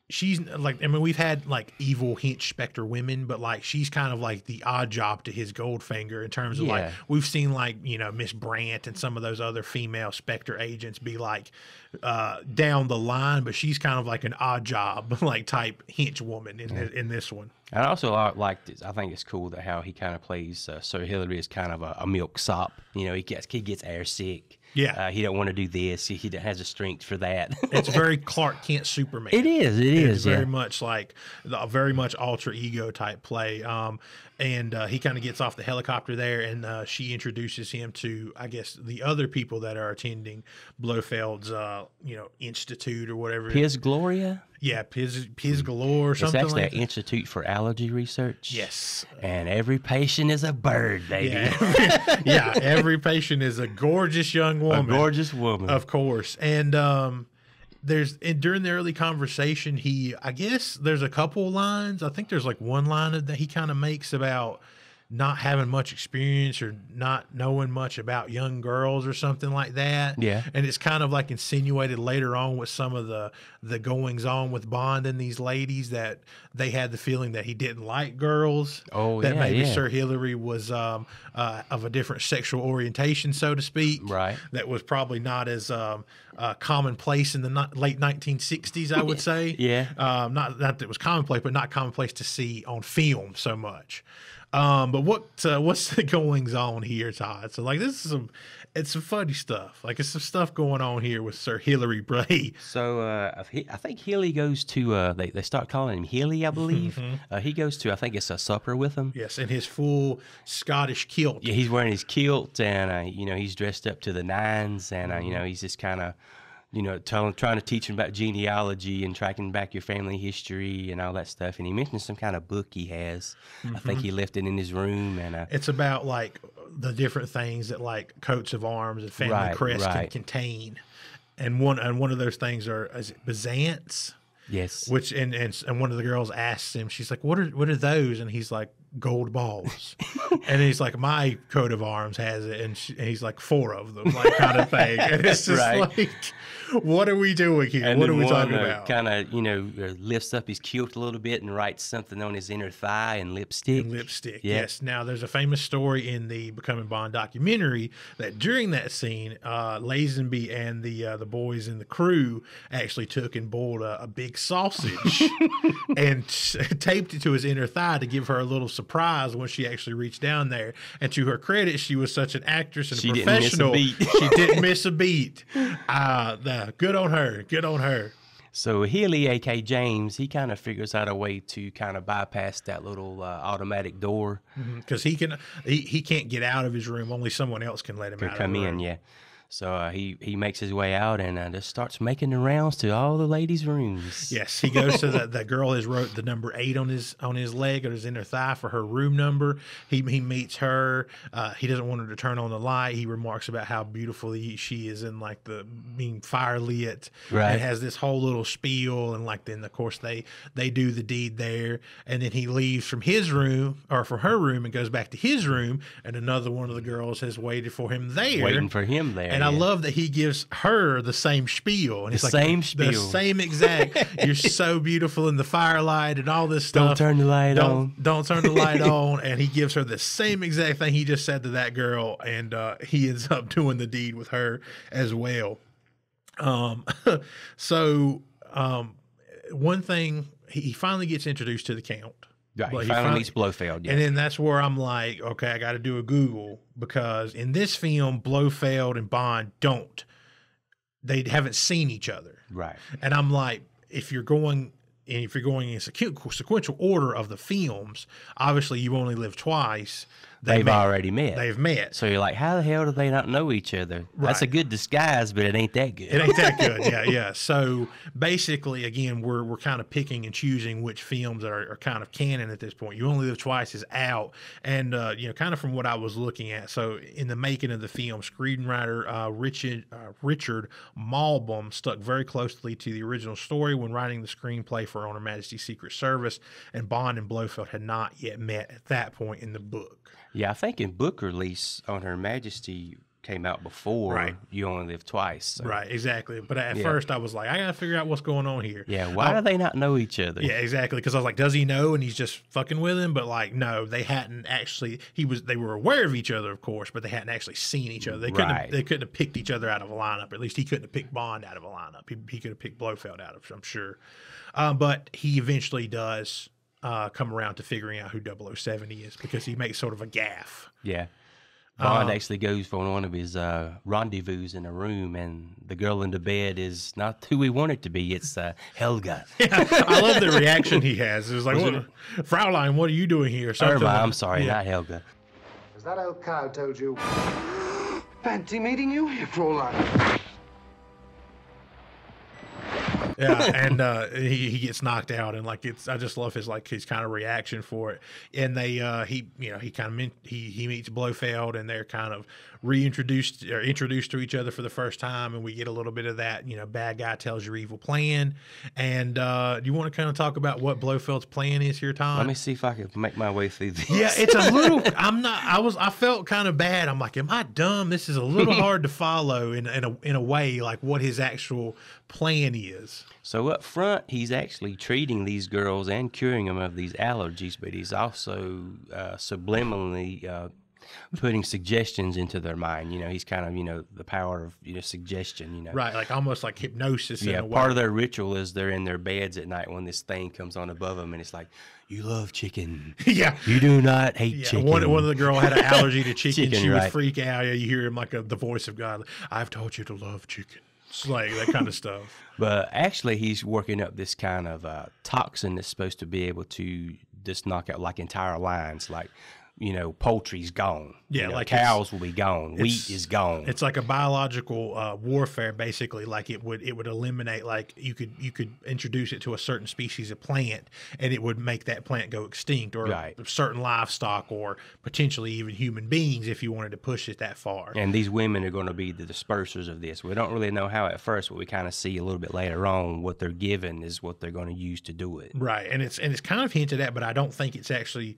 she's like, I mean, we've had like evil hench Spectre women, but like she's kind of like the odd job to his Goldfinger in terms of yeah. like, we've seen like, you know, Miss Brandt and some of those other female Spectre agents be like uh, down the line, but she's kind of like an odd job like type hench woman in, yeah. the, in this one. I also like this. I think it's cool that how he kind of plays uh, Sir Hilary is kind of a, a milk sop. You know, he gets he gets air sick. Yeah, uh, he don't want to do this. He, he has a strength for that. It's very Clark Kent Superman. It is. It, it is, is very yeah. much like the, very much alter ego type play. Um, and uh, he kind of gets off the helicopter there, and uh, she introduces him to, I guess, the other people that are attending Blofeld's, uh, you know, institute or whatever. Piz Gloria. Yeah, Piz, Piz Galore or something like that. It's actually an institute for allergy research. Yes. And every patient is a bird, baby. Yeah, yeah, every patient is a gorgeous young woman. A gorgeous woman. Of course. And um, there's and during the early conversation, he, I guess there's a couple lines. I think there's like one line that he kind of makes about not having much experience or not knowing much about young girls or something like that. Yeah. And it's kind of like insinuated later on with some of the, the goings on with Bond and these ladies that they had the feeling that he didn't like girls. Oh, that yeah, maybe yeah. Sir Hilary was um, uh, of a different sexual orientation, so to speak. Right. That was probably not as um, uh, commonplace in the no late nineteen sixties, I would say. Yeah. Um, not, not that it was commonplace, but not commonplace to see on film so much. Um, but what uh, what's the goings on here, Todd? So like this is some, it's some funny stuff. Like it's some stuff going on here with Sir Hilary Bray. So uh, I think Hilly goes to uh, they they start calling him Hilly, I believe. Mm-hmm. uh, he goes to I think it's a supper with him. Yes, in his full Scottish kilt. Yeah, he's wearing his kilt, and uh, you know he's dressed up to the nines, and uh, you know he's just kind of. You know, telling, trying to teach him about genealogy and tracking back your family history and all that stuff. And he mentions some kind of book he has. Mm-hmm. I think he left it in his room. And uh, it's about like the different things that like coats of arms and family right, crests right. can contain. And one and one of those things are is it Byzance? Yes. Which and, and and one of the girls asks him, she's like, "What are what are those?" And he's like, "Gold balls." And he's like, "My coat of arms has it," and, she, and he's like, "Four of them," like kind of thing. And it's just right. like, what are we doing here? And what are we talking uh, about? Kind of, you know, lifts up his kilt a little bit and writes something on his inner thigh and lipstick. And lipstick, yeah. yes. Now, there's a famous story in the Becoming Bond documentary that during that scene, uh, Lazenby and the uh, the boys in the crew actually took and boiled a, a big sausage and taped it to his inner thigh to give her a little surprise when she actually reached down there. And to her credit, she was such an actress and she a professional. Didn't miss a beat. She didn't miss a beat. Uh, the, good on her. Good on her. So Hilly, a k a. James, he kind of figures out a way to kind of bypass that little uh, automatic door. Because mm-hmm. he, can, he, he can't get out of his room. Only someone else can let him can out come of the room. in, yeah. So uh, he, he makes his way out and uh, just starts making the rounds to all the ladies' rooms. Yes, he goes to the, the girl who's wrote the number eight on his on his leg or his inner thigh for her room number. He he meets her. Uh, he doesn't want her to turn on the light. He remarks about how beautiful he, she is in like the being fire lit. Right. And has this whole little spiel, and like then of course they they do the deed there, and then he leaves from his room or from her room and goes back to his room, and another one of the girls has waited for him there, waiting for him there. And I love that he gives her the same spiel. And the it's like same spiel. The same exact. You're so beautiful in the firelight and all this stuff. Don't turn the light don't, on. Don't turn the light on. And he gives her the same exact thing he just said to that girl. And uh, he ends up doing the deed with her as well. Um, so um, one thing, he finally gets introduced to the Count. Right, he, he finally meets Blofeld. Yeah. And then that's where I'm like, okay, I got to do a Google, because in this film, Blofeld and Bond don't. They haven't seen each other. Right. And I'm like, if you're going, and if you're going in sequ sequential order of the films, obviously You Only Live Twice. They They've met. already met. They've met. So you're like, how the hell do they not know each other? Right. That's a good disguise, but it ain't that good. It ain't that good, yeah, yeah. So basically, again, we're we're kind of picking and choosing which films are, are kind of canon at this point. You Only Live Twice is out. And, uh, you know, kind of from what I was looking at, so in the making of the film, screenwriter uh, Richard, uh, Richard Malbom stuck very closely to the original story when writing the screenplay for On Her Majesty's Secret Service, and Bond and Blofeld had not yet met at that point in the book. Yeah, I think in book release, On Her Majesty came out before right. You Only Live Twice. So. Right, exactly. But at yeah. first I was like, I got to figure out what's going on here. Yeah, why um, do they not know each other? Yeah, exactly. Because I was like, does he know? And he's just fucking with him. But like, no, they hadn't actually, he was, they were aware of each other, of course, but they hadn't actually seen each other. They couldn't, right. have, they couldn't have picked each other out of a lineup. Or at least he couldn't have picked Bond out of a lineup. He, he could have picked Blofeld out of, I'm sure. Um, but he eventually does Uh, come around to figuring out who double oh seven is, because he makes sort of a gaffe. Yeah. Bond um, actually goes for one of his uh, rendezvous in a room, and the girl in the bed is not who we want it to be. It's uh, Helga. Yeah, I love the reaction he has. It was like, was what, it? Fraulein, what are you doing here? Irma, like, I'm sorry, yeah. not Helga. Has that old cow told you? Fancy meeting you here, Fraulein. Yeah, and uh, he, he gets knocked out, and like it's I just love his like his kind of reaction for it. And they uh, he you know he kind of he he meets Blofeld, and they're kind of reintroduced or introduced to each other for the first time, and we get a little bit of that you know bad guy tells your evil plan. And uh, do you want to kind of talk about what Blofeld's plan is here, Tom? Let me see if I can make my way through this. Yeah, it's a little. I'm not. I was. I felt kind of bad. I'm like, am I dumb? This is a little hard to follow in in a in a way, like what his actual plan is. So up front, he's actually treating these girls and curing them of these allergies, but he's also uh, subliminally uh, putting suggestions into their mind. You know, he's kind of, you know, the power of you know, suggestion, you know. Right, like almost like hypnosis in a way. Yeah, part of their ritual is they're in their beds at night when this thing comes on above them, and it's like, you love chicken. Yeah. You do not hate yeah. chicken. One, one of the girls had an allergy to chicken. chicken she right. would freak out. You hear him like a, the voice of God. Like, I've told you to love chicken. Like that kind of stuff. But actually, he's working up this kind of uh, toxin that's supposed to be able to just knock out like entire lines, like, you know, poultry's gone. Yeah, you know, like cows will be gone. Wheat is gone. It's like a biological uh, warfare, basically. Like it would, it would eliminate. Like you could, you could introduce it to a certain species of plant, and it would make that plant go extinct, or right. certain livestock, or potentially even human beings, if you wanted to push it that far. And these women are going to be the dispersers of this. We don't really know how at first, but we kind of see a little bit later on what they're given is what they're going to use to do it. Right, and it's and it's kind of hinted at, but I don't think it's actually.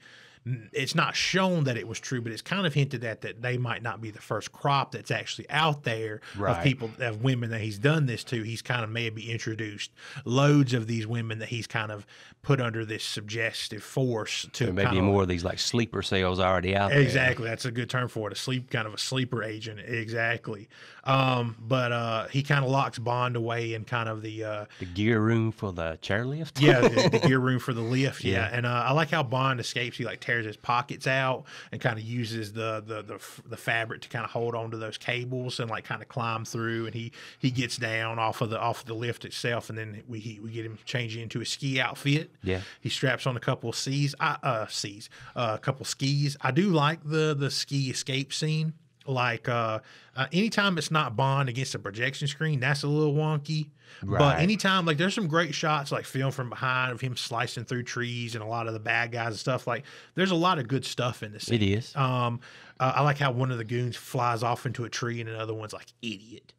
It's not shown that it was true, but it's kind of hinted at that they might not be the first crop that's actually out there right. of people, of women that he's done this to. He's kind of maybe introduced loads of these women that he's kind of put under this suggestive force to so maybe kind of, more of these like sleeper cells already out exactly, there. Exactly. That's a good term for it. A sleep, kind of a sleeper agent. Exactly. Um, but uh, he kind of locks Bond away in kind of the... Uh, the gear room for the chairlift? Yeah, the, the gear room for the lift. Yeah. yeah. And uh, I like how Bond escapes. He like tears his pockets out and kind of uses the, the the the fabric to kind of hold onto those cables and like kind of climb through, and he he gets down off of the off of the lift itself, and then we he, we get him changing into a ski outfit. Yeah, he straps on a couple of skis, uh, skis, uh, a couple skis. I do like the the ski escape scene. Like uh, uh, anytime it's not Bond against a projection screen, that's a little wonky. Right. But anytime, like, there's some great shots, like filmed from behind of him slicing through trees and a lot of the bad guys and stuff. Like, there's a lot of good stuff in this scene. It is. Um, uh, I like how one of the goons flies off into a tree and another one's like, idiot.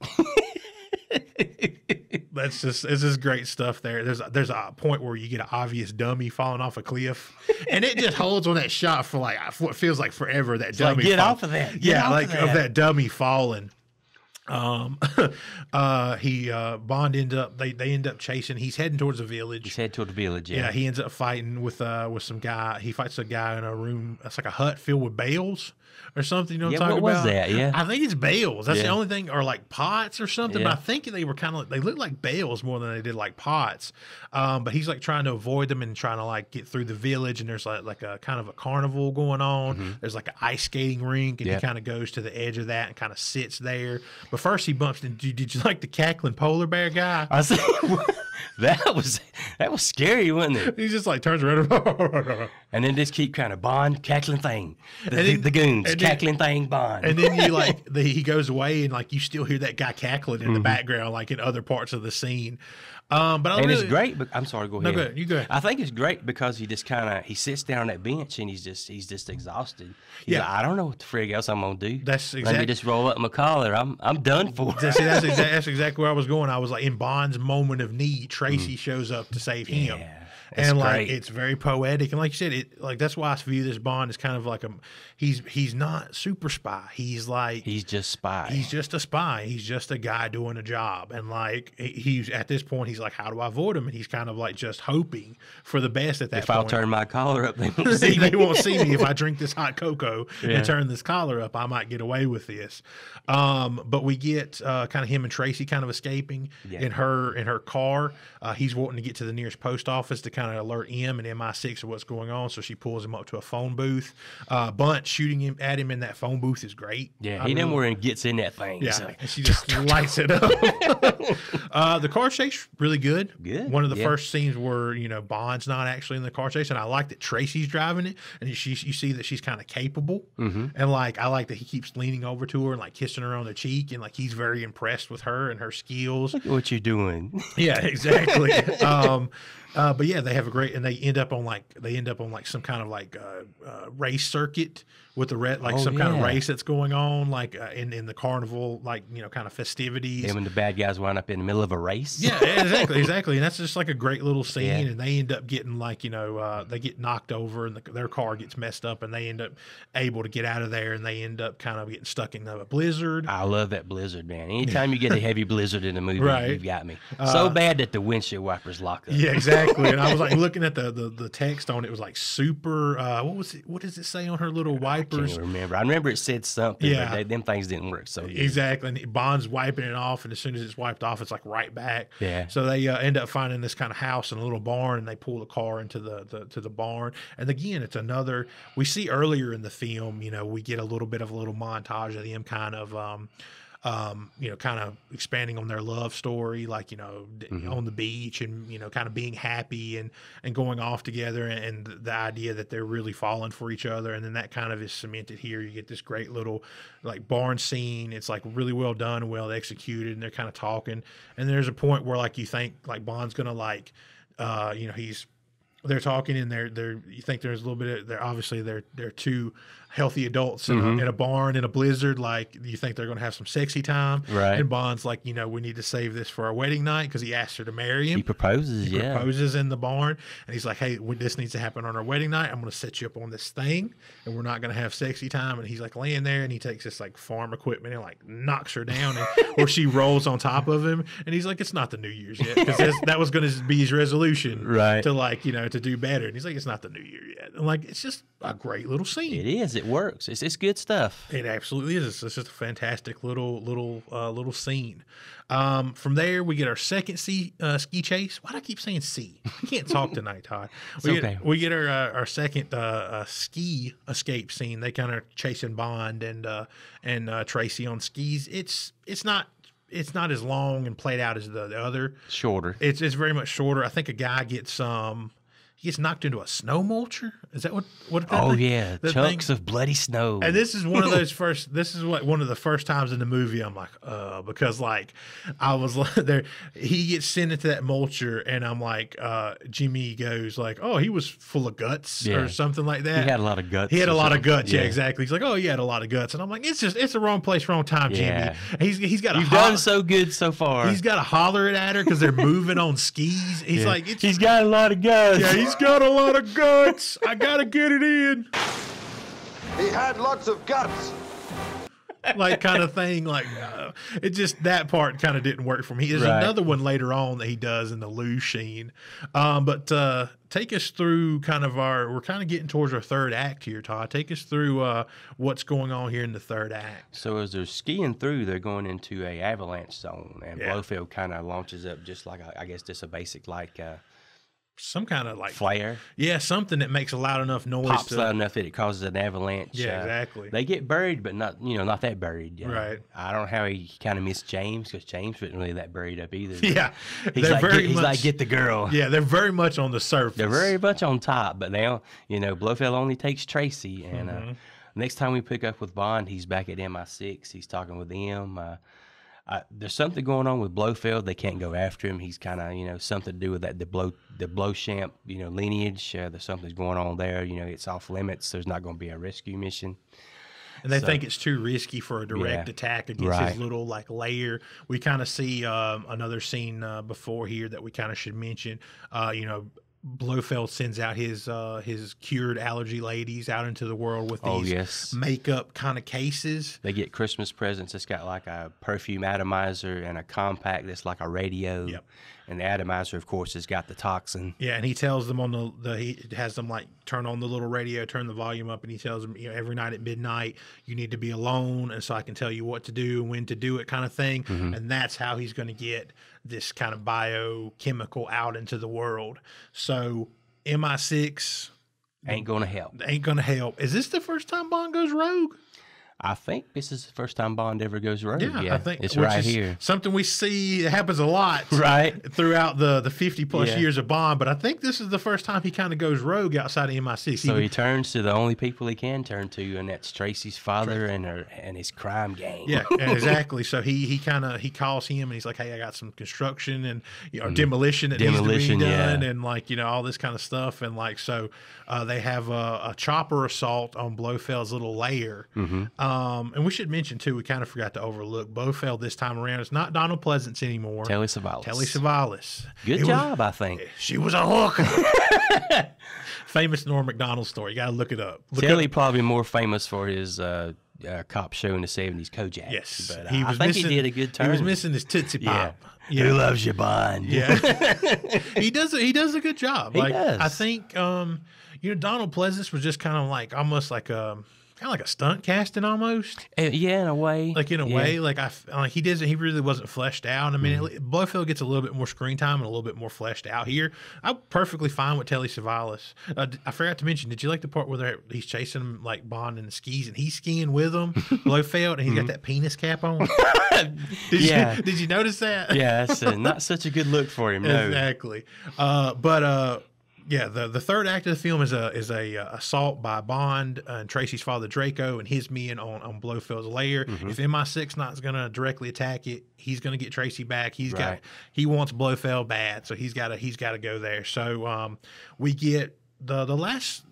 That's just, it's just great stuff there. There's, there's a point where you get an obvious dummy falling off a cliff, and it just holds on that shot for like what feels like forever. That it's dummy, like, get fall. off of that, get yeah, like of that. of that dummy falling. Um, uh, he uh, Bond end up they they end up chasing. He's heading towards a village. He's heading towards a village. Yeah. Yeah, he ends up fighting with uh with some guy. He fights a guy in a room. It's like a hut filled with bales or something. You know what yeah, I'm talking what about? What was that? Yeah, I think it's bales. That's yeah. the only thing, or like pots or something. Yeah. But I think they were kind of like, they looked like bales more than they did like pots. Um, but he's like trying to avoid them and trying to like get through the village. And there's like like a kind of a carnival going on. Mm-hmm. There's like an ice skating rink, and yeah. he kind of goes to the edge of that and kind of sits there. But first he bumps into, did you like the cackling polar bear guy? I said, that was that was scary, wasn't it? He just like turns around and, and then just keep kind of Bond cackling thing. The, and then, the goons, and cackling then, thing, Bond. And then you like, the, he goes away and like you still hear that guy cackling in mm-hmm. the background, like in other parts of the scene. Um, but I and really, it's great. But I'm sorry, go ahead. No, go ahead. You go ahead. I think it's great because he just kind of he sits down on that bench and he's just he's just exhausted. He's yeah, like, I don't know what the frig else I'm gonna do. That's exactly. Let me just roll up my collar. I'm I'm done for. That's, that's, exactly, that's exactly where I was going. I was like, in Bond's moment of need, Tracy mm. shows up to save yeah. him. And like, it's very poetic, and like you said, it like that's why I view this Bond as kind of like a he's he's not super spy. He's like he's just spy. He's just a spy. He's just a guy doing a job. And like he's at this point, he's like, how do I avoid him? And he's kind of like just hoping for the best at that point. If I'll turn my collar up, they won't see me. They won't see me if I drink this hot cocoa yeah. and turn this collar up. I might get away with this. Um, but we get uh, kind of him and Tracy kind of escaping yeah. in her in her car. Uh, he's wanting to get to the nearest post office to kind kind of alert him and M I six of what's going on, so she pulls him up to a phone booth. Uh, Bunt shooting him at him in that phone booth is great. Yeah, I he never really, gets in that thing. Yeah, so. And she just lights it up. uh, the car chase really good. Good. One of the yeah. first scenes where you know Bond's not actually in the car chase, and I like that Tracy's driving it, and she you see that she's kind of capable, mm-hmm. and like I like that he keeps leaning over to her and like kissing her on the cheek, and like he's very impressed with her and her skills. Look at what you're doing. Yeah, exactly. um, Uh, but yeah, they have a great, and they end up on like they end up on like some kind of like uh, uh, race circuit with the red, like oh, some yeah. kind of race that's going on, like uh, in in the carnival, like you know, kind of festivities. And when the bad guys wind up in the middle of a race. Yeah, exactly, exactly, and that's just like a great little scene. Yeah. And they end up getting like you know uh, they get knocked over, and the, their car gets messed up, and they end up able to get out of there, and they end up kind of getting stuck in a blizzard. I love that blizzard, man. Anytime you get a heavy blizzard in a movie, right. you've got me. So uh, bad that the windshield wipers lock up. Yeah, exactly. Exactly, and I was like looking at the, the the text on it. It was like super. Uh, what was it? What does it say on her little wipers? I can't remember. I remember it said something. Yeah, but they, them things didn't work. So yeah. exactly, and Bond's wiping it off, and as soon as it's wiped off, it's like right back. Yeah. So they uh, end up finding this kind of house and a little barn, and they pull the car into the, the to the barn. And again, it's another. We see earlier in the film, you know, we get a little bit of a little montage of them kind of. Um, Um, you know, kind of expanding on their love story, like, you know, mm-hmm. on the beach and, you know, kind of being happy and, and going off together and, and the idea that they're really falling for each other. And then that kind of is cemented here. You get this great little like barn scene. It's like really well done, well executed, and they're kind of talking. And there's a point where like you think like Bond's going to like, uh, you know, he's, they're talking and they're, they're, you think there's a little bit of, they're obviously they're, they're two healthy adults in, mm-hmm. a, in a barn in a blizzard. Like you think they're going to have some sexy time. Right. And Bond's like, you know, we need to save this for our wedding night. Cause he asked her to marry him. He proposes. He yeah. proposes in the barn. And he's like, hey, when this needs to happen on our wedding night, I'm going to set you up on this thing and we're not going to have sexy time. And he's like laying there and he takes this like farm equipment and like knocks her down and, or she rolls on top of him. And he's like, it's not the New Year's yet. Cause that was going to be his resolution. Right. To like, you know, to do better. And he's like, it's not the New Year yet. And like, it's just a great little scene. It is. It works. It's it's good stuff. It absolutely is. It's, it's just a fantastic little little uh, little scene. Um, from there, we get our second sea, uh, ski chase. Why do I keep saying sea? I can't talk tonight, Todd. We get, okay. we get our uh, our second uh, uh, ski escape scene. They kind of chasing Bond and uh, and uh, Tracy on skis. It's it's not. It's not as long and played out as the, the other. Shorter. It's it's very much shorter. I think a guy gets um. he gets knocked into a snow mulcher. Is that what? What? That oh thing? yeah, that chunks thing? of bloody snow. And this is one of those first. This is like one of the first times in the movie I'm like, uh, because like I was like, there. He gets sent into that mulcher, and I'm like, uh, Jimmy goes like, oh, he was full of guts yeah. or something like that. He had a lot of guts. He had a lot something. of guts. Yeah. yeah, exactly. He's like, oh, he had a lot of guts, and I'm like, it's just it's the wrong place, wrong time, yeah. Jimmy. He's he's got. You've done so good so far. He's got to holler it at her because they're moving on skis. He's yeah. like, it's, he's got a lot of guts. Yeah, he's got a lot of guts. I gotta get it in. He had lots of guts. Like kind of thing. Like uh, it just that part kind of didn't work for me. There's right. another one later on that he does in the Lou Sheen. Um, but uh, take us through kind of our. We're kind of getting towards our third act here, Todd. Take us through uh, what's going on here in the third act. So as they're skiing through, they're going into a avalanche zone, and yeah. Blofeld kind of launches up just like a, I guess just a basic like. Uh, Some kind of like flare, yeah, something that makes a loud enough noise, pops to, loud enough that it causes an avalanche. Yeah, uh, exactly. They get buried, but not you know not that buried. You know? Right. I don't know how he kind of missed James because James wasn't really that buried up either. Yeah, he's like very get, he's much, like get the girl. Yeah, they're very much on the surface. They're very much on top, but now you know Blofeld only takes Tracy, and mm-hmm. uh, next time we pick up with Bond, he's back at M I six. He's talking with them. Uh, Uh, there's something going on with Blofeld. They can't go after him. He's kind of, you know, something to do with that the blow the Bleuchamp, you know, lineage. Uh, there's something's going on there. You know, it's off limits. There's not going to be a rescue mission. And they so, think it's too risky for a direct yeah, attack against right. his little like lair. We kind of see um, another scene uh, before here that we kind of should mention. Uh, you know. Blofeld sends out his uh, his cured allergy ladies out into the world with these oh, yes. makeup kind of cases. They get Christmas presents. It's got like a perfume atomizer and a compact that's like a radio. Yep. And the atomizer, of course, has got the toxin. Yeah, and he tells them on the, the he has them like turn on the little radio, turn the volume up, and he tells them you know, every night at midnight you need to be alone, and so I can tell you what to do and when to do it, kind of thing. Mm-hmm. And that's how he's going to get this kind of biochemical out into the world. So M I six ain't gonna help. Ain't gonna help. Is this the first time Bond goes rogue? I think this is the first time Bond ever goes rogue. Yeah, yeah. I think it's right here. Something we see happens a lot, right, throughout the the fifty plus yeah. years of Bond. But I think this is the first time he kind of goes rogue outside of M I six. So he, he turns to the only people he can turn to, and that's Tracy's father Tracy. and her and his crime gang. Yeah, exactly. So he he kind of he calls him and he's like, "Hey, I got some construction and you know mm. demolition that demolition, needs to be done, yeah. and like you know all this kind of stuff." And like so, uh, they have a, a chopper assault on Blofeld's little lair. Mm-hmm. Um, Um, and we should mention, too, we kind of forgot to overlook Blofeld this time around. It's not Donald Pleasance anymore. Telly Savalas. Telly Savalas. Good it job, was, I think. She was a hooker. Famous Norm Macdonald story. You got to look it up. Look Telly up. Probably more famous for his uh, uh, cop show in the seventies, Kojak. Yes. But he I, was I think missing, he did a good turn. He was missing his Tootsie Pop. Yeah. Yeah. Who loves you, Bond? Yeah. he, does a, he does a good job. He like, does. I think, um, you know, Donald Pleasance was just kind of like almost like a... kind of like a stunt casting almost. Uh, yeah, in a way. Like in a yeah. way, like I, like he doesn't. He really wasn't fleshed out. I mean, mm. it, Blofeld gets a little bit more screen time and a little bit more fleshed out here. I'm perfectly fine with Telly Savalas. Uh, I forgot to mention. Did you like the part where he's chasing him like Bond in the skis and he's skiing with him, Blofeld, and he's mm-hmm. got that penis cap on? did yeah. You, did you notice that? Yeah, that's uh, not such a good look for him. No. Exactly. Uh, but. Uh, Yeah, the, the third act of the film is a is a uh, assault by Bond and Tracy's father Draco and his men on, on Blofeld's lair. Mm-hmm. If M I six not going to directly attack it, he's going to get Tracy back. He's right. got he wants Blofeld bad, so he's got to he's got to go there. So um, we get the the last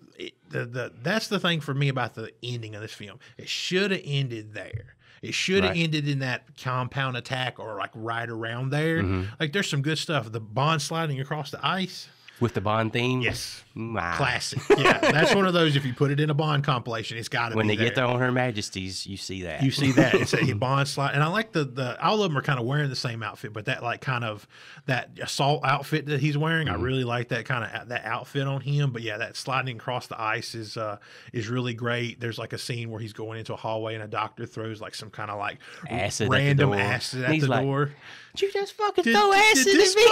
the, the that's the thing for me about the ending of this film. It should have ended there. It should have right. ended in that compound attack or like right around there. Mm-hmm. Like there's some good stuff. The Bond sliding across the ice. With the Bond theme? Yes. Wow. Classic. Yeah. That's one of those, if you put it in a Bond compilation, it's got to be When they there. get there on Her Majesty's, you see that. You see that. It's a Bond slide. And I like the, the, all of them are kind of wearing the same outfit, but that like kind of, that assault outfit that he's wearing, mm-hmm. I really like that kind of, that outfit on him. But yeah, that sliding across the ice is, uh, is really great. There's like a scene where he's going into a hallway and a doctor throws like some kind of like acid random acid at the door. Acid at the like, door. Did you just fucking did, throw acid did, did at me?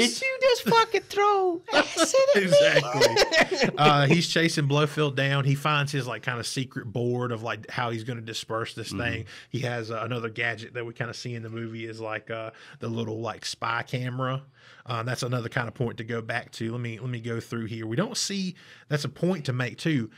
Did you just fucking throw acid at me? Exactly. Exactly. Uh, he's chasing Blofeld down. He finds his like kind of secret board of like how he's going to disperse this mm-hmm. thing. He has uh, another gadget that we kind of see in the movie is like uh, the little like spy camera. Uh, that's another kind of point to go back to. Let me let me go through here. We don't see. That's a point to make too.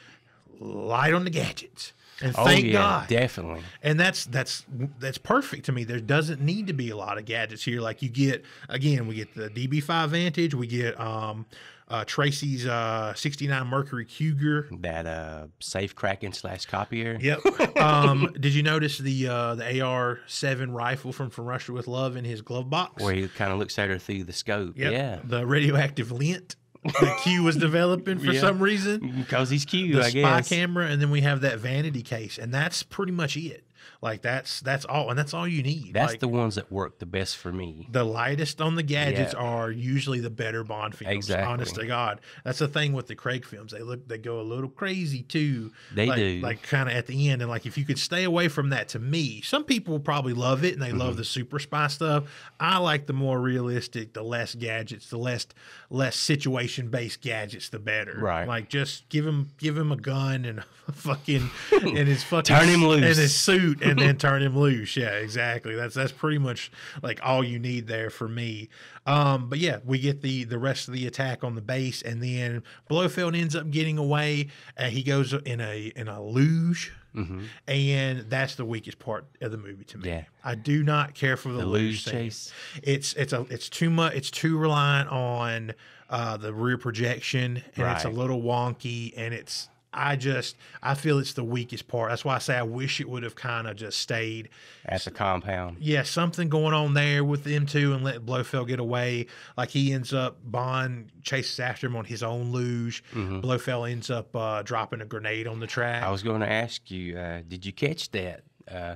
Light on the gadgets. And oh, thank yeah, God. Definitely. And that's that's that's perfect to me. There doesn't need to be a lot of gadgets here. Like you get, again, we get the D B five Vantage. We get um, uh, Tracy's uh, sixty-nine Mercury Cougar. That uh, safe cracking slash copier. Yep. Um, did you notice the uh, the A R seven rifle from From Russia with Love in his glove box? Where he kind of looks at her through the scope. Yep. Yeah. The radioactive lint. The Q was developing for yeah. some reason. Because he's Q, the I spy guess. Spy camera, and then we have that vanity case, and that's pretty much it. Like, that's that's all, and that's all you need. That's like, the ones that work the best for me. The lightest on the gadgets yeah. are usually the better Bond films, exactly. honest to God. That's the thing with the Craig films. They look, they go a little crazy, too. They like, do. Like, kind of at the end, and like, if you could stay away from that, to me, some people will probably love it, and they mm-hmm. love the super spy stuff. I like the more realistic, the less gadgets, the less less situation-based gadgets, the better. Right. Like, just give him, give him a gun and a fucking, and his fucking... Turn him loose. And his suit. And then turn him loose. Yeah, exactly. That's that's pretty much like all you need there for me. Um, but yeah, we get the the rest of the attack on the base, and then Blofeld ends up getting away. And he goes in a in a luge, mm-hmm. and that's the weakest part of the movie to me. Yeah. I do not care for the, the luge chase. It's it's a it's too much. It's too reliant on uh, the rear projection, and right. it's a little wonky, and it's. I just, I feel it's the weakest part. That's why I say I wish it would have kind of just stayed. At the compound. Yeah, something going on there with them two and let Blofeld get away. Like he ends up, Bond chases after him on his own luge. Mm-hmm. Blofeld ends up uh, dropping a grenade on the track. I was going to ask you, uh, did you catch that? Uh,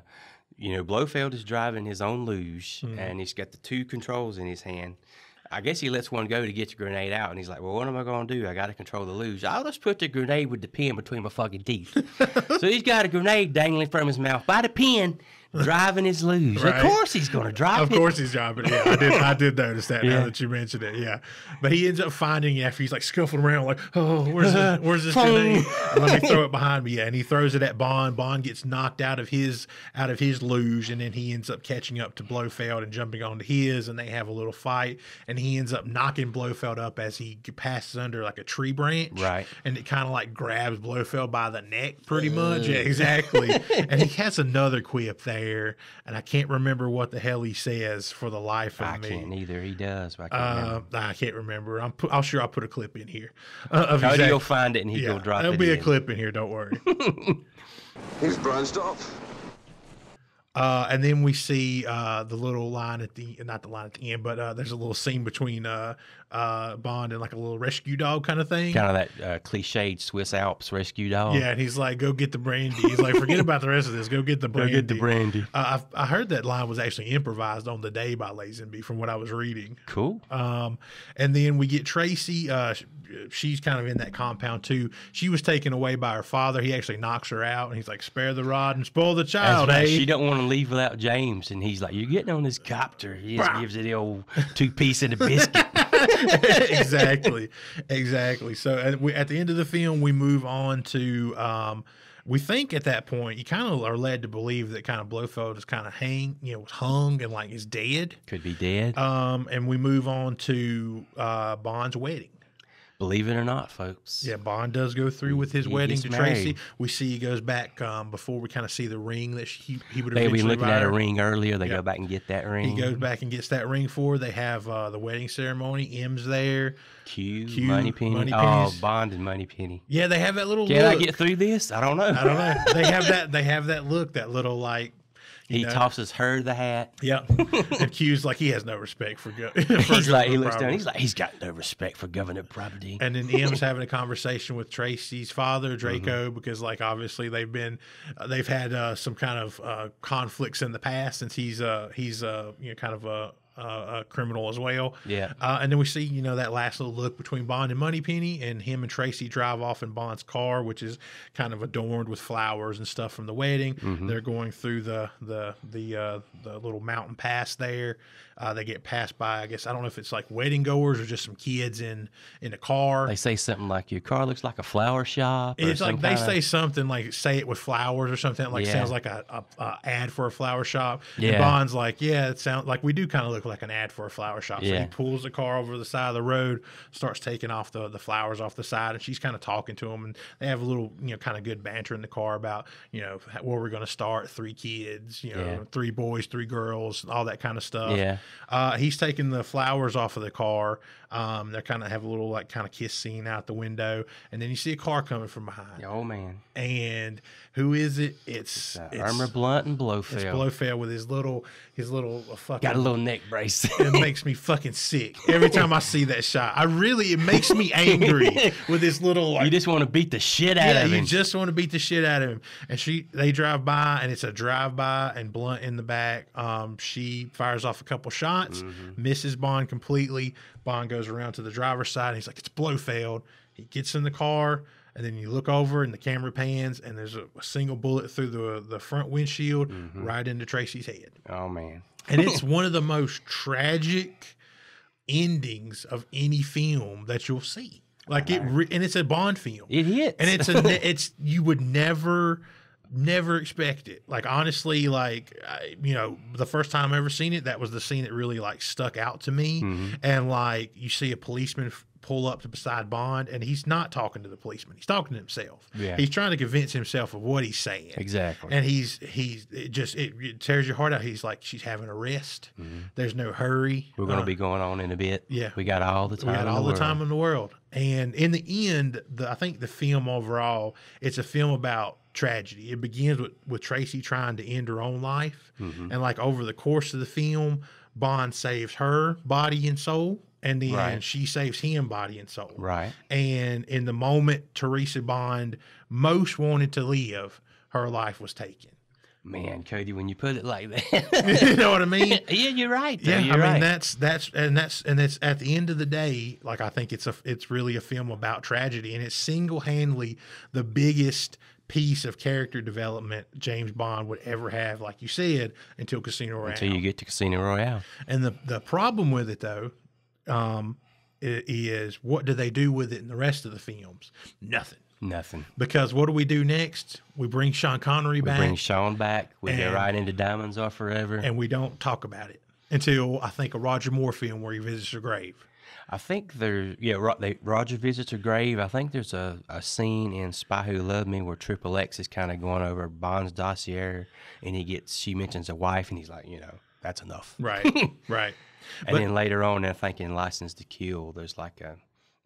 you know, Blofeld is driving his own luge mm-hmm. and he's got the two controls in his hand. I guess he lets one go to get the grenade out, and he's like, well, what am I going to do? I got to control the luge. I'll just put the grenade with the pin between my fucking teeth. So he's got a grenade dangling from his mouth by the pin, driving his luge. Right. Of course he's going to drop of it. Of course he's dropping it. Yeah, I did, I did notice that yeah. now that you mentioned it, yeah. But he ends up finding it after he's, like, scuffling around, like, oh, where's this, where's this grenade? Let me throw it behind me. Yeah, and he throws it at Bond. Bond gets knocked out of his out of his luge, and then he ends up catching up to Blofeld and jumping onto his, and they have a little fight, and he ends up knocking Blofeld up as he passes under, like, a tree branch. Right. And it kind of, like, grabs Blofeld by the neck pretty much. Mm. Yeah, exactly. And he has another quip there. And I can't remember what the hell he says for the life of I me. I can't either. He does. But I can't, uh, remember. I can't remember. I'm pu- I'm sure I'll put a clip in here. Uh, of exact- you'll find it and he yeah, will drop there'll it There'll be in. a clip in here. Don't worry. He's bronzed up. Uh, and then we see uh, the little line at the not the line at the end, but uh, there's a little scene between uh, uh, Bond and like a little rescue dog kind of thing. Kind of that uh, cliched Swiss Alps rescue dog. Yeah, and he's like, "Go get the brandy." He's like, "Forget about the rest of this. Go get the brandy." Go get the brandy. Uh, I I heard that line was actually improvised on the day by Lazenby, from what I was reading. Cool. Um, and then we get Tracy. Uh, she's kind of in that compound too. She was taken away by her father. He actually knocks her out, and he's like, "Spare the rod and spoil the child." Right. Hey, she don't want to leave without James, and he's like, "You're getting on this copter." He just gives it the old two piece of the biscuit. Exactly, exactly. So at, we, at the end of the film, we move on to. Um, We think at that point, you kind of are led to believe that kind of Blofeld is kind of hang, you know, hung and like is dead. Could be dead. Um, and we move on to uh, Bond's wedding. Believe it or not, folks. Yeah, Bond does go through with his he wedding to married. Tracy. We see he goes back um, before we kind of see the ring that she, he would have eventually They were looking buy. at a ring earlier. They yep. go back and get that ring. He goes back and gets that ring for her. They have uh, the wedding ceremony. M's there. Q, Q Moneypenny. Oh, Bond and Moneypenny. Yeah, they have that little Can look. Can I get through this? I don't know. I don't know. They have that, they have that look, that little like. You he know? tosses her the hat. Yep. And Q's like, he has no respect for, go- for he's like, he looks property. down. He's like, he's got no respect for government property. And then M's having a conversation with Tracy's father, Draco, mm-hmm. because like obviously they've been, uh, they've had uh, some kind of uh, conflicts in the past since he's uh, he's uh, you know kind of a. Uh, uh, a criminal as well. Yeah. Uh, and then we see, you know, that last little look between Bond and Moneypenny, and him and Tracy drive off in Bond's car, which is kind of adorned with flowers and stuff from the wedding. Mm-hmm. They're going through the the the uh, the little mountain pass there. Uh, they get passed by, I guess, I don't know if it's like wedding goers or just some kids in in a car. They say something like, your car looks like a flower shop. It's like they say of... something like, say it with flowers or something. Like, yeah. Sounds like a, a, a ad for a flower shop. Yeah. And Bond's like, yeah, it sounds like we do kind of look like an ad for a flower shop. Yeah. So he pulls the car over the side of the road, starts taking off the, the flowers off the side, and she's kind of talking to him. And they have a little, you know, kind of good banter in the car about, you know, where we're going to start, three kids, you know, yeah. three boys, three girls, all that kind of stuff. Yeah. Uh, he's taking the flowers off of the car. Um, they kind of have a little like kind of kiss scene out the window, and then you see a car coming from behind. Oh man! And who is it? It's, it's, it's Irma Blunt and Blofeld. It's Blofeld with his little his little fucking got a little neck brace. It makes me fucking sick every time I see that shot. I really it makes me angry with this little. Like, you just want to beat the shit out yeah, of him. You just want to beat the shit out of him. And she they drive by, and it's a drive by, and Blunt in the back. Um, she fires off a couple shots, mm-hmm. misses Bond completely. Bond goes around to the driver's side, and he's like, it's Blofeld. He gets in the car, and then you look over, and the camera pans, and there's a, a single bullet through the the front windshield, mm-hmm. right into Tracy's head. Oh, man. And it's one of the most tragic endings of any film that you'll see. Like it, re and it's a Bond film. It hits. And it's a, it's you would never... never expect it. Like, honestly, like, I, you know, the first time I ever seen it, that was the scene that really, like, stuck out to me. Mm-hmm. And, like, you see a policeman pull up to beside Bond, and he's not talking to the policeman. He's talking to himself. Yeah. He's trying to convince himself of what he's saying. Exactly. And he's, he's it just, it, it tears your heart out. He's like, she's having a rest. Mm-hmm. There's no hurry. We're going to uh, be going on in a bit. Yeah. We got all the time We got all the, the time in the world. And in the end, the, I think the film overall, it's a film about tragedy. It begins with, with Tracy trying to end her own life. Mm-hmm. And like over the course of the film, Bond saves her body and soul. And then right. she saves him body and soul. Right. And in the moment Teresa Bond most wanted to live, her life was taken. Man, Cody, when you put it like that, you know what I mean. Yeah, you're right. Though. Yeah, you're I right. mean that's that's and that's and it's at the end of the day, like I think it's a it's really a film about tragedy, and it's single-handedly the biggest piece of character development James Bond would ever have, like you said, until Casino Royale. Until you get to Casino Royale. And the the problem with it though, um, is what do they do with it in the rest of the films? Nothing. Nothing. Because what do we do next? We bring Sean Connery we back. We bring Sean back. We and, go right into Diamonds Are Forever. And we don't talk about it until, I think, a Roger Moore film where he visits her grave. I think there's, yeah, they, Roger visits her grave. I think there's a, a scene in Spy Who Loved Me where Triple X is kind of going over Bond's dossier, and he gets, she mentions a wife, and he's like, you know, that's enough. Right, right. And but, then later on, I think in License to Kill, there's like a,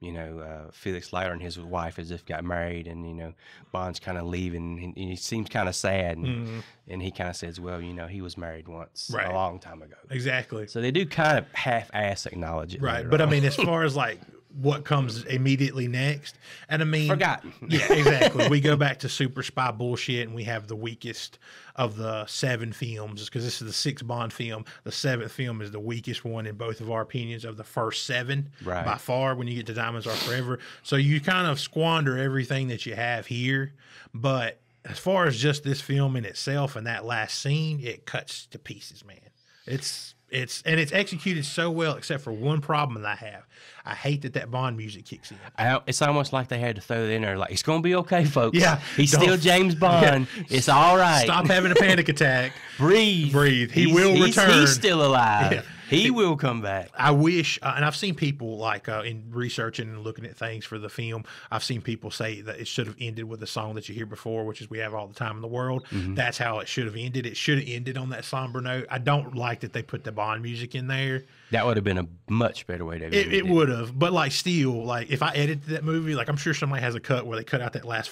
you know, uh, Felix Leiter and his wife as if got married, and, you know, Bond's kind of leaving, and he seems kind of sad, and, mm-hmm. and he kind of says, well, you know, he was married once right. a long time ago. Exactly. So they do kind of half-ass acknowledge it. Right, but on. I mean, as far as, like, what comes immediately next, and I mean... Forgotten. Yeah, exactly. We go back to super spy bullshit, and we have the weakest of the seven films, because this is the sixth Bond film. The seventh film is the weakest one in both of our opinions of the first seven right. by far when you get to Diamonds Are Forever. So you kind of squander everything that you have here, but as far as just this film in itself and that last scene, it cuts to pieces, man. It's... It's and it's executed so well, except for one problem that I have. I hate that that Bond music kicks in. I, it's almost like they had to throw it in there, like, it's going to be okay, folks. Yeah, he's still James Bond. Yeah. It's all right. Stop having a panic attack. Breathe. Breathe. He he's, will he's, return. He's still alive. Yeah. He will come back. I wish, uh, and I've seen people like uh, in researching and looking at things for the film, I've seen people say that it should have ended with a song that you hear before, which is We Have All the Time in the World. Mm-hmm. That's how it should have ended. It should have ended on that somber note. I don't like that they put the Bond music in there. That would have been a much better way to do it. It would have, but like still, like if I edited that movie, like I'm sure somebody has a cut where they cut out that last,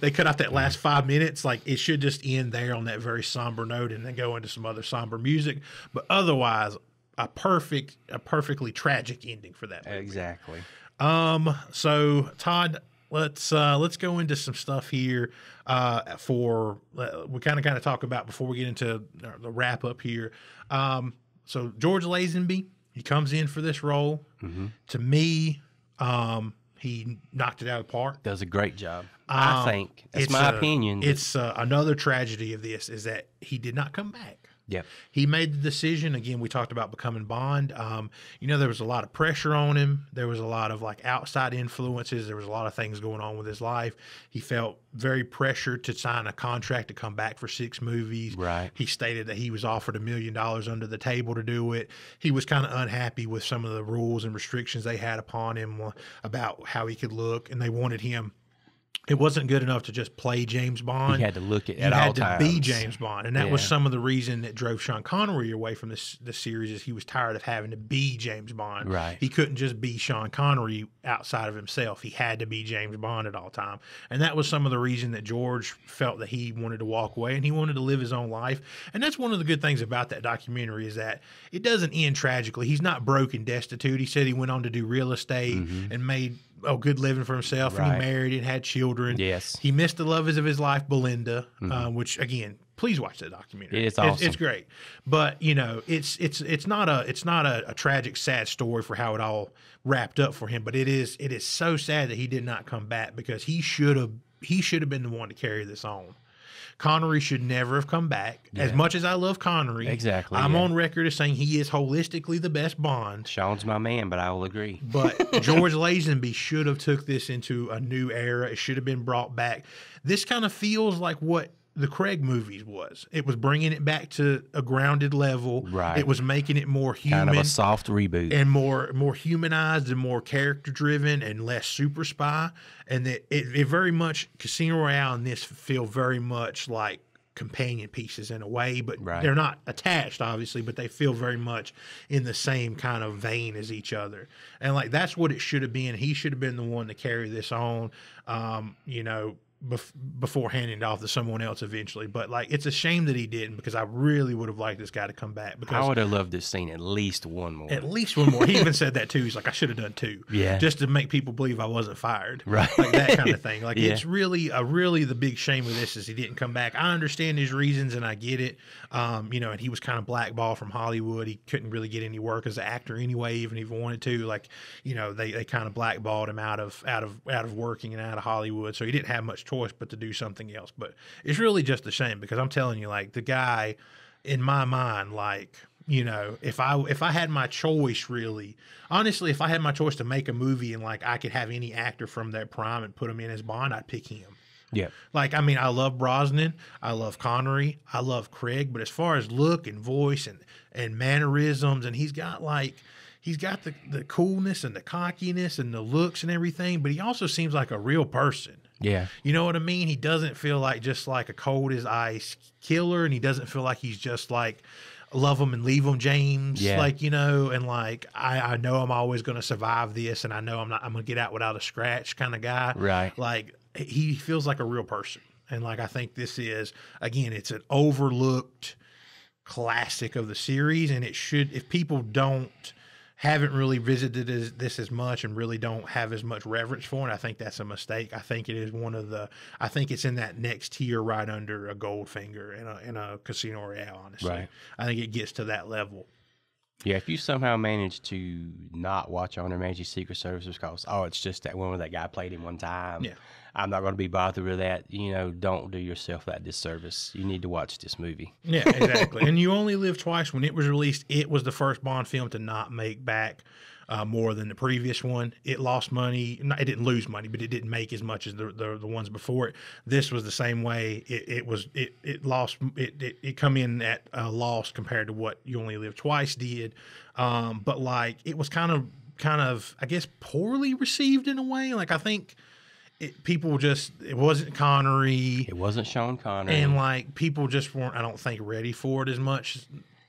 they cut out that last five minutes. Like it should just end there on that very somber note, and then go into some other somber music. But otherwise, a perfect, a perfectly tragic ending for that movie. Exactly. Um. So Todd, let's uh, let's go into some stuff here. Uh, for uh, we kind of kind of talk about before we get into the wrap up here. Um. So George Lazenby, he comes in for this role. Mm-hmm. To me, um, he knocked it out of the park. Does a great job. Um, I think. That's my a, opinion. It's uh, another tragedy of this is that he did not come back. Yeah. He made the decision. Again, we talked about Becoming Bond. Um, you know, there was a lot of pressure on him. There was a lot of like outside influences. There was a lot of things going on with his life. He felt very pressured to sign a contract to come back for six movies. Right. He stated that he was offered a million dollars under the table to do it. He was kind of unhappy with some of the rules and restrictions they had upon him about how he could look, and they wanted him. It wasn't good enough to just play James Bond. You had to look at, at all times. You had to be James Bond. And that yeah. was some of the reason that drove Sean Connery away from this, this series is he was tired of having to be James Bond. Right. He couldn't just be Sean Connery outside of himself. He had to be James Bond at all time. And that was some of the reason that George felt that he wanted to walk away and he wanted to live his own life. And that's one of the good things about that documentary is that it doesn't end tragically. He's not broke and destitute. He said he went on to do real estate mm-hmm. and made... oh, good living for himself, right. and he married and had children. Yes. He missed the lovers of his life, Belinda, mm-hmm. uh, which, again, please watch that documentary. It's awesome. It's, it's great. But, you know, it's it's it's not a it's not a, a tragic, sad story for how it all wrapped up for him, but it is it is so sad that he did not come back because he should have he should have been the one to carry this on. Connery should never have come back. Yeah. As much as I love Connery, exactly, I'm yeah. on record as saying he is holistically the best Bond. Sean's my man, but I will agree. But George Lazenby should have took this into a new era. It should have been brought back. This kind of feels like what the Craig movies was. It was bringing it back to a grounded level. Right. It was making it more human. Kind of a soft reboot. And more more humanized and more character-driven and less super spy. And it, it, it very much, Casino Royale and this feel very much like companion pieces in a way, but right. they're not attached, obviously, but they feel very much in the same kind of vein as each other. And like that's what it should have been. He should have been the one to carry this on, um, you know, Bef before handing it off to someone else eventually. But like it's a shame that he didn't because I really would have liked this guy to come back because I would have loved to have seen at least one more. At least one more. He even said that too. He's like, I should have done two. Yeah. Just to make people believe I wasn't fired. Right. Like that kind of thing. Like yeah. it's really uh, really the big shame of this is he didn't come back. I understand his reasons and I get it. Um, you know, and he was kind of blackballed from Hollywood. He couldn't really get any work as an actor anyway, even if he wanted to. Like, you know, they, they kind of blackballed him out of out of out of working and out of Hollywood. So he didn't have much choice but to do something else. But it's really just a shame because I'm telling you, like, the guy in my mind, like, you know, if I if I had my choice, really, honestly, if I had my choice to make a movie and like I could have any actor from their prime and put him in as Bond, I'd pick him. Yeah. Like, I mean, I love Brosnan, I love Connery, I love Craig, but as far as look and voice and and mannerisms, and he's got like He's got the, the coolness and the cockiness and the looks and everything, but he also seems like a real person. Yeah. You know what I mean? He doesn't feel like just like a cold as ice killer, and he doesn't feel like he's just like love him and leave him, James. Yeah. Like, you know, and like I, I know I'm always going to survive this, and I know I'm not, I'm going to get out without a scratch kind of guy. Right. Like he feels like a real person. And like I think this is, again, it's an overlooked classic of the series, and it should, if people don't, haven't really visited as, this as much and really don't have as much reverence for it. I think that's a mistake. I think it is one of the, I think it's in that next tier right under a Goldfinger and a, and a Casino Royale, honestly. Right. I think it gets to that level. Yeah, if you somehow manage to not watch On Her Majesty's Secret Service because, oh, it's just that one where that guy played him one time. Yeah. I'm not going to be bothered with that. You know, don't do yourself that disservice. You need to watch this movie. Yeah, exactly. And You Only Live Twice, when it was released, it was the first Bond film to not make back uh, more than the previous one. It lost money. It didn't lose money, but it didn't make as much as the the, the ones before it. This was the same way. It, it was it it lost it it, it come in at a loss compared to what You Only Live Twice did. Um, but like it was kind of kind of I guess poorly received in a way. Like I think. It, people just, it wasn't Connery. It wasn't Sean Connery. And, like, people just weren't, I don't think, ready for it as much.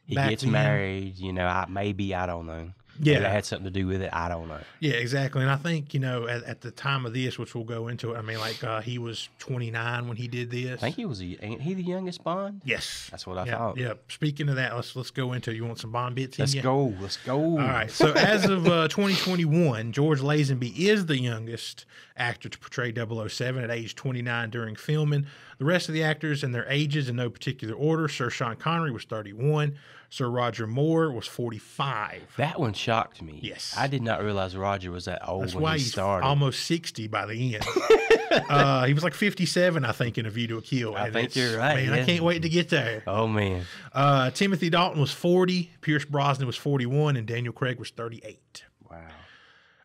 He gets married, you know, I, maybe, I don't know. Yeah. That had something to do with it, I don't know. Yeah, exactly. And I think, you know, at, at the time of this, which we'll go into it, I mean, like, uh, he was twenty-nine when he did this. I think he was, a, ain't he the youngest Bond? Yes. That's what I yeah, thought. Yeah. Speaking of that, let's let's go into, you want some Bond bits in Let's you? go. Let's go. All right. So as of uh, twenty twenty-one, George Lazenby is the youngest actor to portray double oh seven at age twenty-nine during filming. The rest of the actors and their ages in no particular order. Sir Sean Connery was thirty-one. Sir Roger Moore was forty-five. That one shocked me. Yes. I did not realize Roger was that old. That's when why he started. He's almost sixty by the end. uh, he was like fifty-seven, I think, in A View to a Kill. I and think you're right. Man, yeah. I can't wait to get there. Oh, man. Uh, Timothy Dalton was forty. Pierce Brosnan was forty-one. And Daniel Craig was thirty-eight. Wow.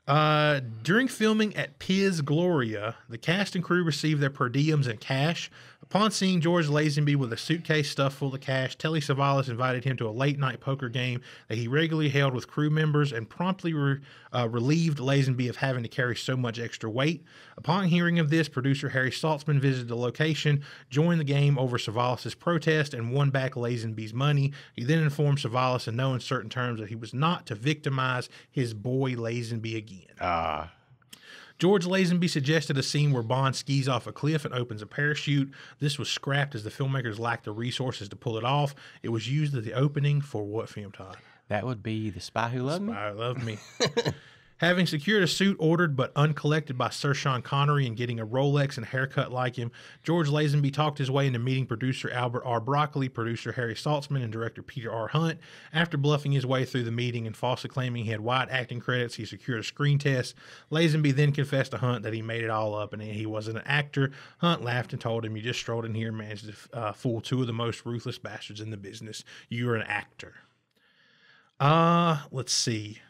Uh, during filming at Piz Gloria, the cast and crew received their per diems in cash. Upon seeing George Lazenby with a suitcase stuffed full of cash, Telly Savalas invited him to a late-night poker game that he regularly held with crew members and promptly re uh, relieved Lazenby of having to carry so much extra weight. Upon hearing of this, producer Harry Saltzman visited the location, joined the game over Savalas' protest, and won back Lazenby's money. He then informed Savalas in no uncertain terms that he was not to victimize his boy Lazenby again. Ah. Uh. George Lazenby suggested a scene where Bond skis off a cliff and opens a parachute. This was scrapped as the filmmakers lacked the resources to pull it off. It was used as the opening for what film, Todd? That would be The Spy Who Loved Me? Spy Who Loved Me. Having secured a suit ordered but uncollected by Sir Sean Connery and getting a Rolex and a haircut like him, George Lazenby talked his way into meeting producer Albert R. Broccoli, producer Harry Saltzman, and director Peter R. Hunt. After bluffing his way through the meeting and falsely claiming he had wide acting credits, he secured a screen test. Lazenby then confessed to Hunt that he made it all up and he wasn't an actor. Hunt laughed and told him, "You just strolled in here and managed to uh, fool two of the most ruthless bastards in the business. You're an actor." Uh, let's see.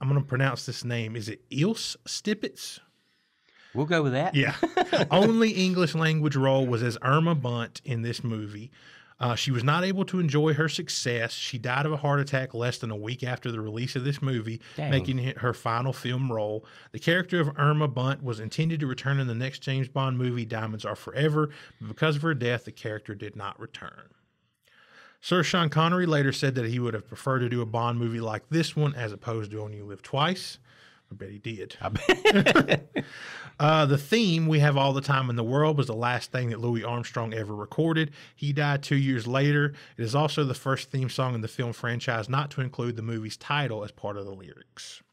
I'm going to pronounce this name. Is it Ilse Stippitz? We'll go with that. Yeah. Only English language role was as Irma Bunt in this movie. Uh, she was not able to enjoy her success. She died of a heart attack less than a week after the release of this movie, Dang. making it her final film role. The character of Irma Bunt was intended to return in the next James Bond movie, Diamonds Are Forever, but because of her death, the character did not return. Sir Sean Connery later said that he would have preferred to do a Bond movie like this one as opposed to You Only Live Twice. I bet he did. I bet. uh, the theme, "We Have All the Time in the World," was the last thing that Louis Armstrong ever recorded. He died two years later. It is also the first theme song in the film franchise not to include the movie's title as part of the lyrics.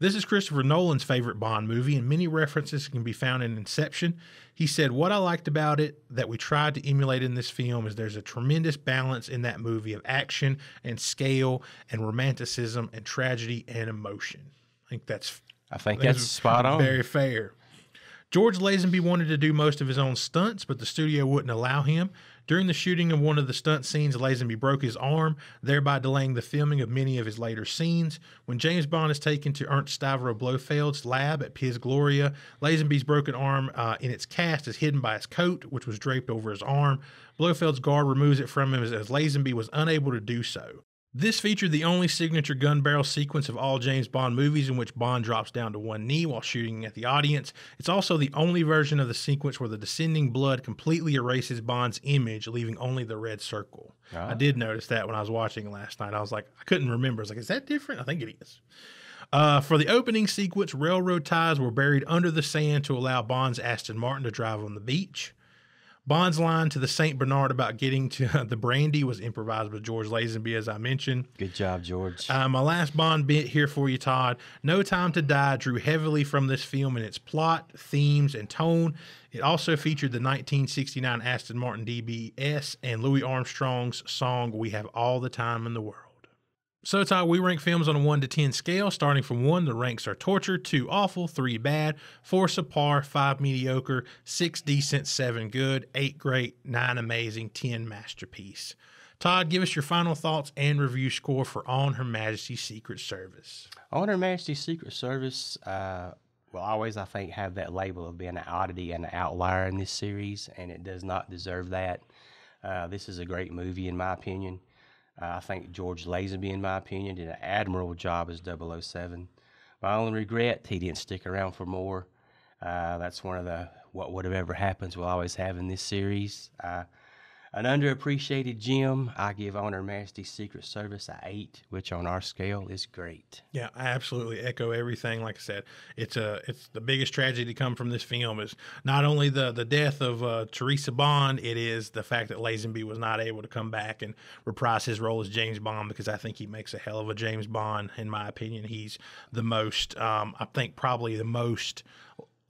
This is Christopher Nolan's favorite Bond movie, and many references can be found in Inception. He said, "What I liked about it that we tried to emulate in this film is there's a tremendous balance in that movie of action and scale and romanticism and tragedy and emotion." I think that's I think that's, that's spot on. Very fair. George Lazenby wanted to do most of his own stunts, but the studio wouldn't allow him. During the shooting of one of the stunt scenes, Lazenby broke his arm, thereby delaying the filming of many of his later scenes. When James Bond is taken to Ernst Stavro Blofeld's lab at Piz Gloria, Lazenby's broken arm uh, in its cast is hidden by his coat, which was draped over his arm. Blofeld's guard removes it from him as, as Lazenby was unable to do so. This featured the only signature gun barrel sequence of all James Bond movies in which Bond drops down to one knee while shooting at the audience. It's also the only version of the sequence where the descending blood completely erases Bond's image, leaving only the red circle. Ah. I did notice that when I was watching last night. I was like, I couldn't remember. I was like, is that different? I think it is. Uh, for the opening sequence, railroad ties were buried under the sand to allow Bond's Aston Martin to drive on the beach. Bond's line to the Saint Bernard about getting to the brandy was improvised with George Lazenby, as I mentioned. Good job, George. Uh, my last Bond bit here for you, Todd. No Time to Die drew heavily from this film in its plot, themes, and tone. It also featured the nineteen sixty-nine Aston Martin D B S and Louis Armstrong's song, "We Have All the Time in the World." So, Todd, we rank films on a one to ten scale. Starting from one, the ranks are torture, two awful, three bad, four subpar, five mediocre, six decent, seven good, eight great, nine amazing, ten masterpiece. Todd, give us your final thoughts and review score for On Her Majesty's Secret Service. On Her Majesty's Secret Service uh, will always, I think, have that label of being an oddity and an outlier in this series, and it does not deserve that. Uh, this is a great movie, in my opinion. Uh, I think George Lazenby, in my opinion, did an admirable job as double oh seven. My only regret, he didn't stick around for more. Uh, that's one of the what would have ever happens we'll always have in this series. Uh, an underappreciated gem. I give On Her Majesty's Secret Service an eight, which on our scale is great. Yeah, I absolutely echo everything. Like I said, it's a it's the biggest tragedy to come from this film is not only the the death of uh, Teresa Bond, it is the fact that Lazenby was not able to come back and reprise his role as James Bond, because I think he makes a hell of a James Bond. In my opinion, he's the most um, I think probably the most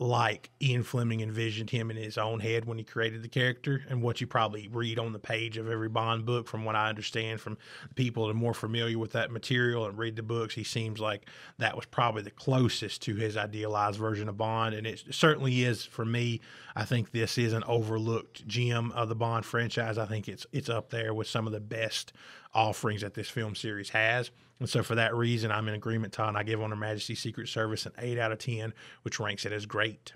like Ian Fleming envisioned him in his own head when he created the character, and what you probably read on the page of every Bond book. From what I understand from people that are more familiar with that material and read the books, he seems like that was probably the closest to his idealized version of Bond, and it certainly is for me. I think this is an overlooked gem of the Bond franchise. I think it's it's up there with some of the best offerings that this film series has. And so for that reason, I'm in agreement, Todd. I give On Her Majesty's Secret Service an eight out of ten, which ranks it as great.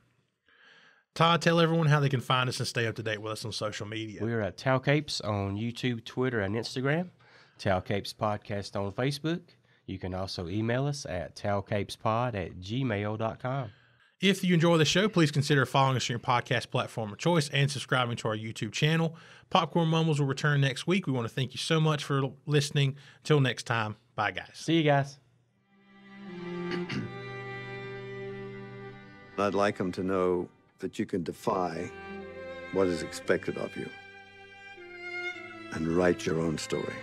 Todd, tell everyone how they can find us and stay up to date with us on social media. We're at Towel Capes on YouTube, Twitter, and Instagram. Towel Capes Podcast on Facebook. You can also email us at towel capes pod at gmail dot com. If you enjoy the show, please consider following us on your podcast platform of choice and subscribing to our YouTube channel. Popcorn Mumbles will return next week. We want to thank you so much for listening. Till next time, bye, guys. See you guys. I'd like them to know that you can defy what is expected of you and write your own story.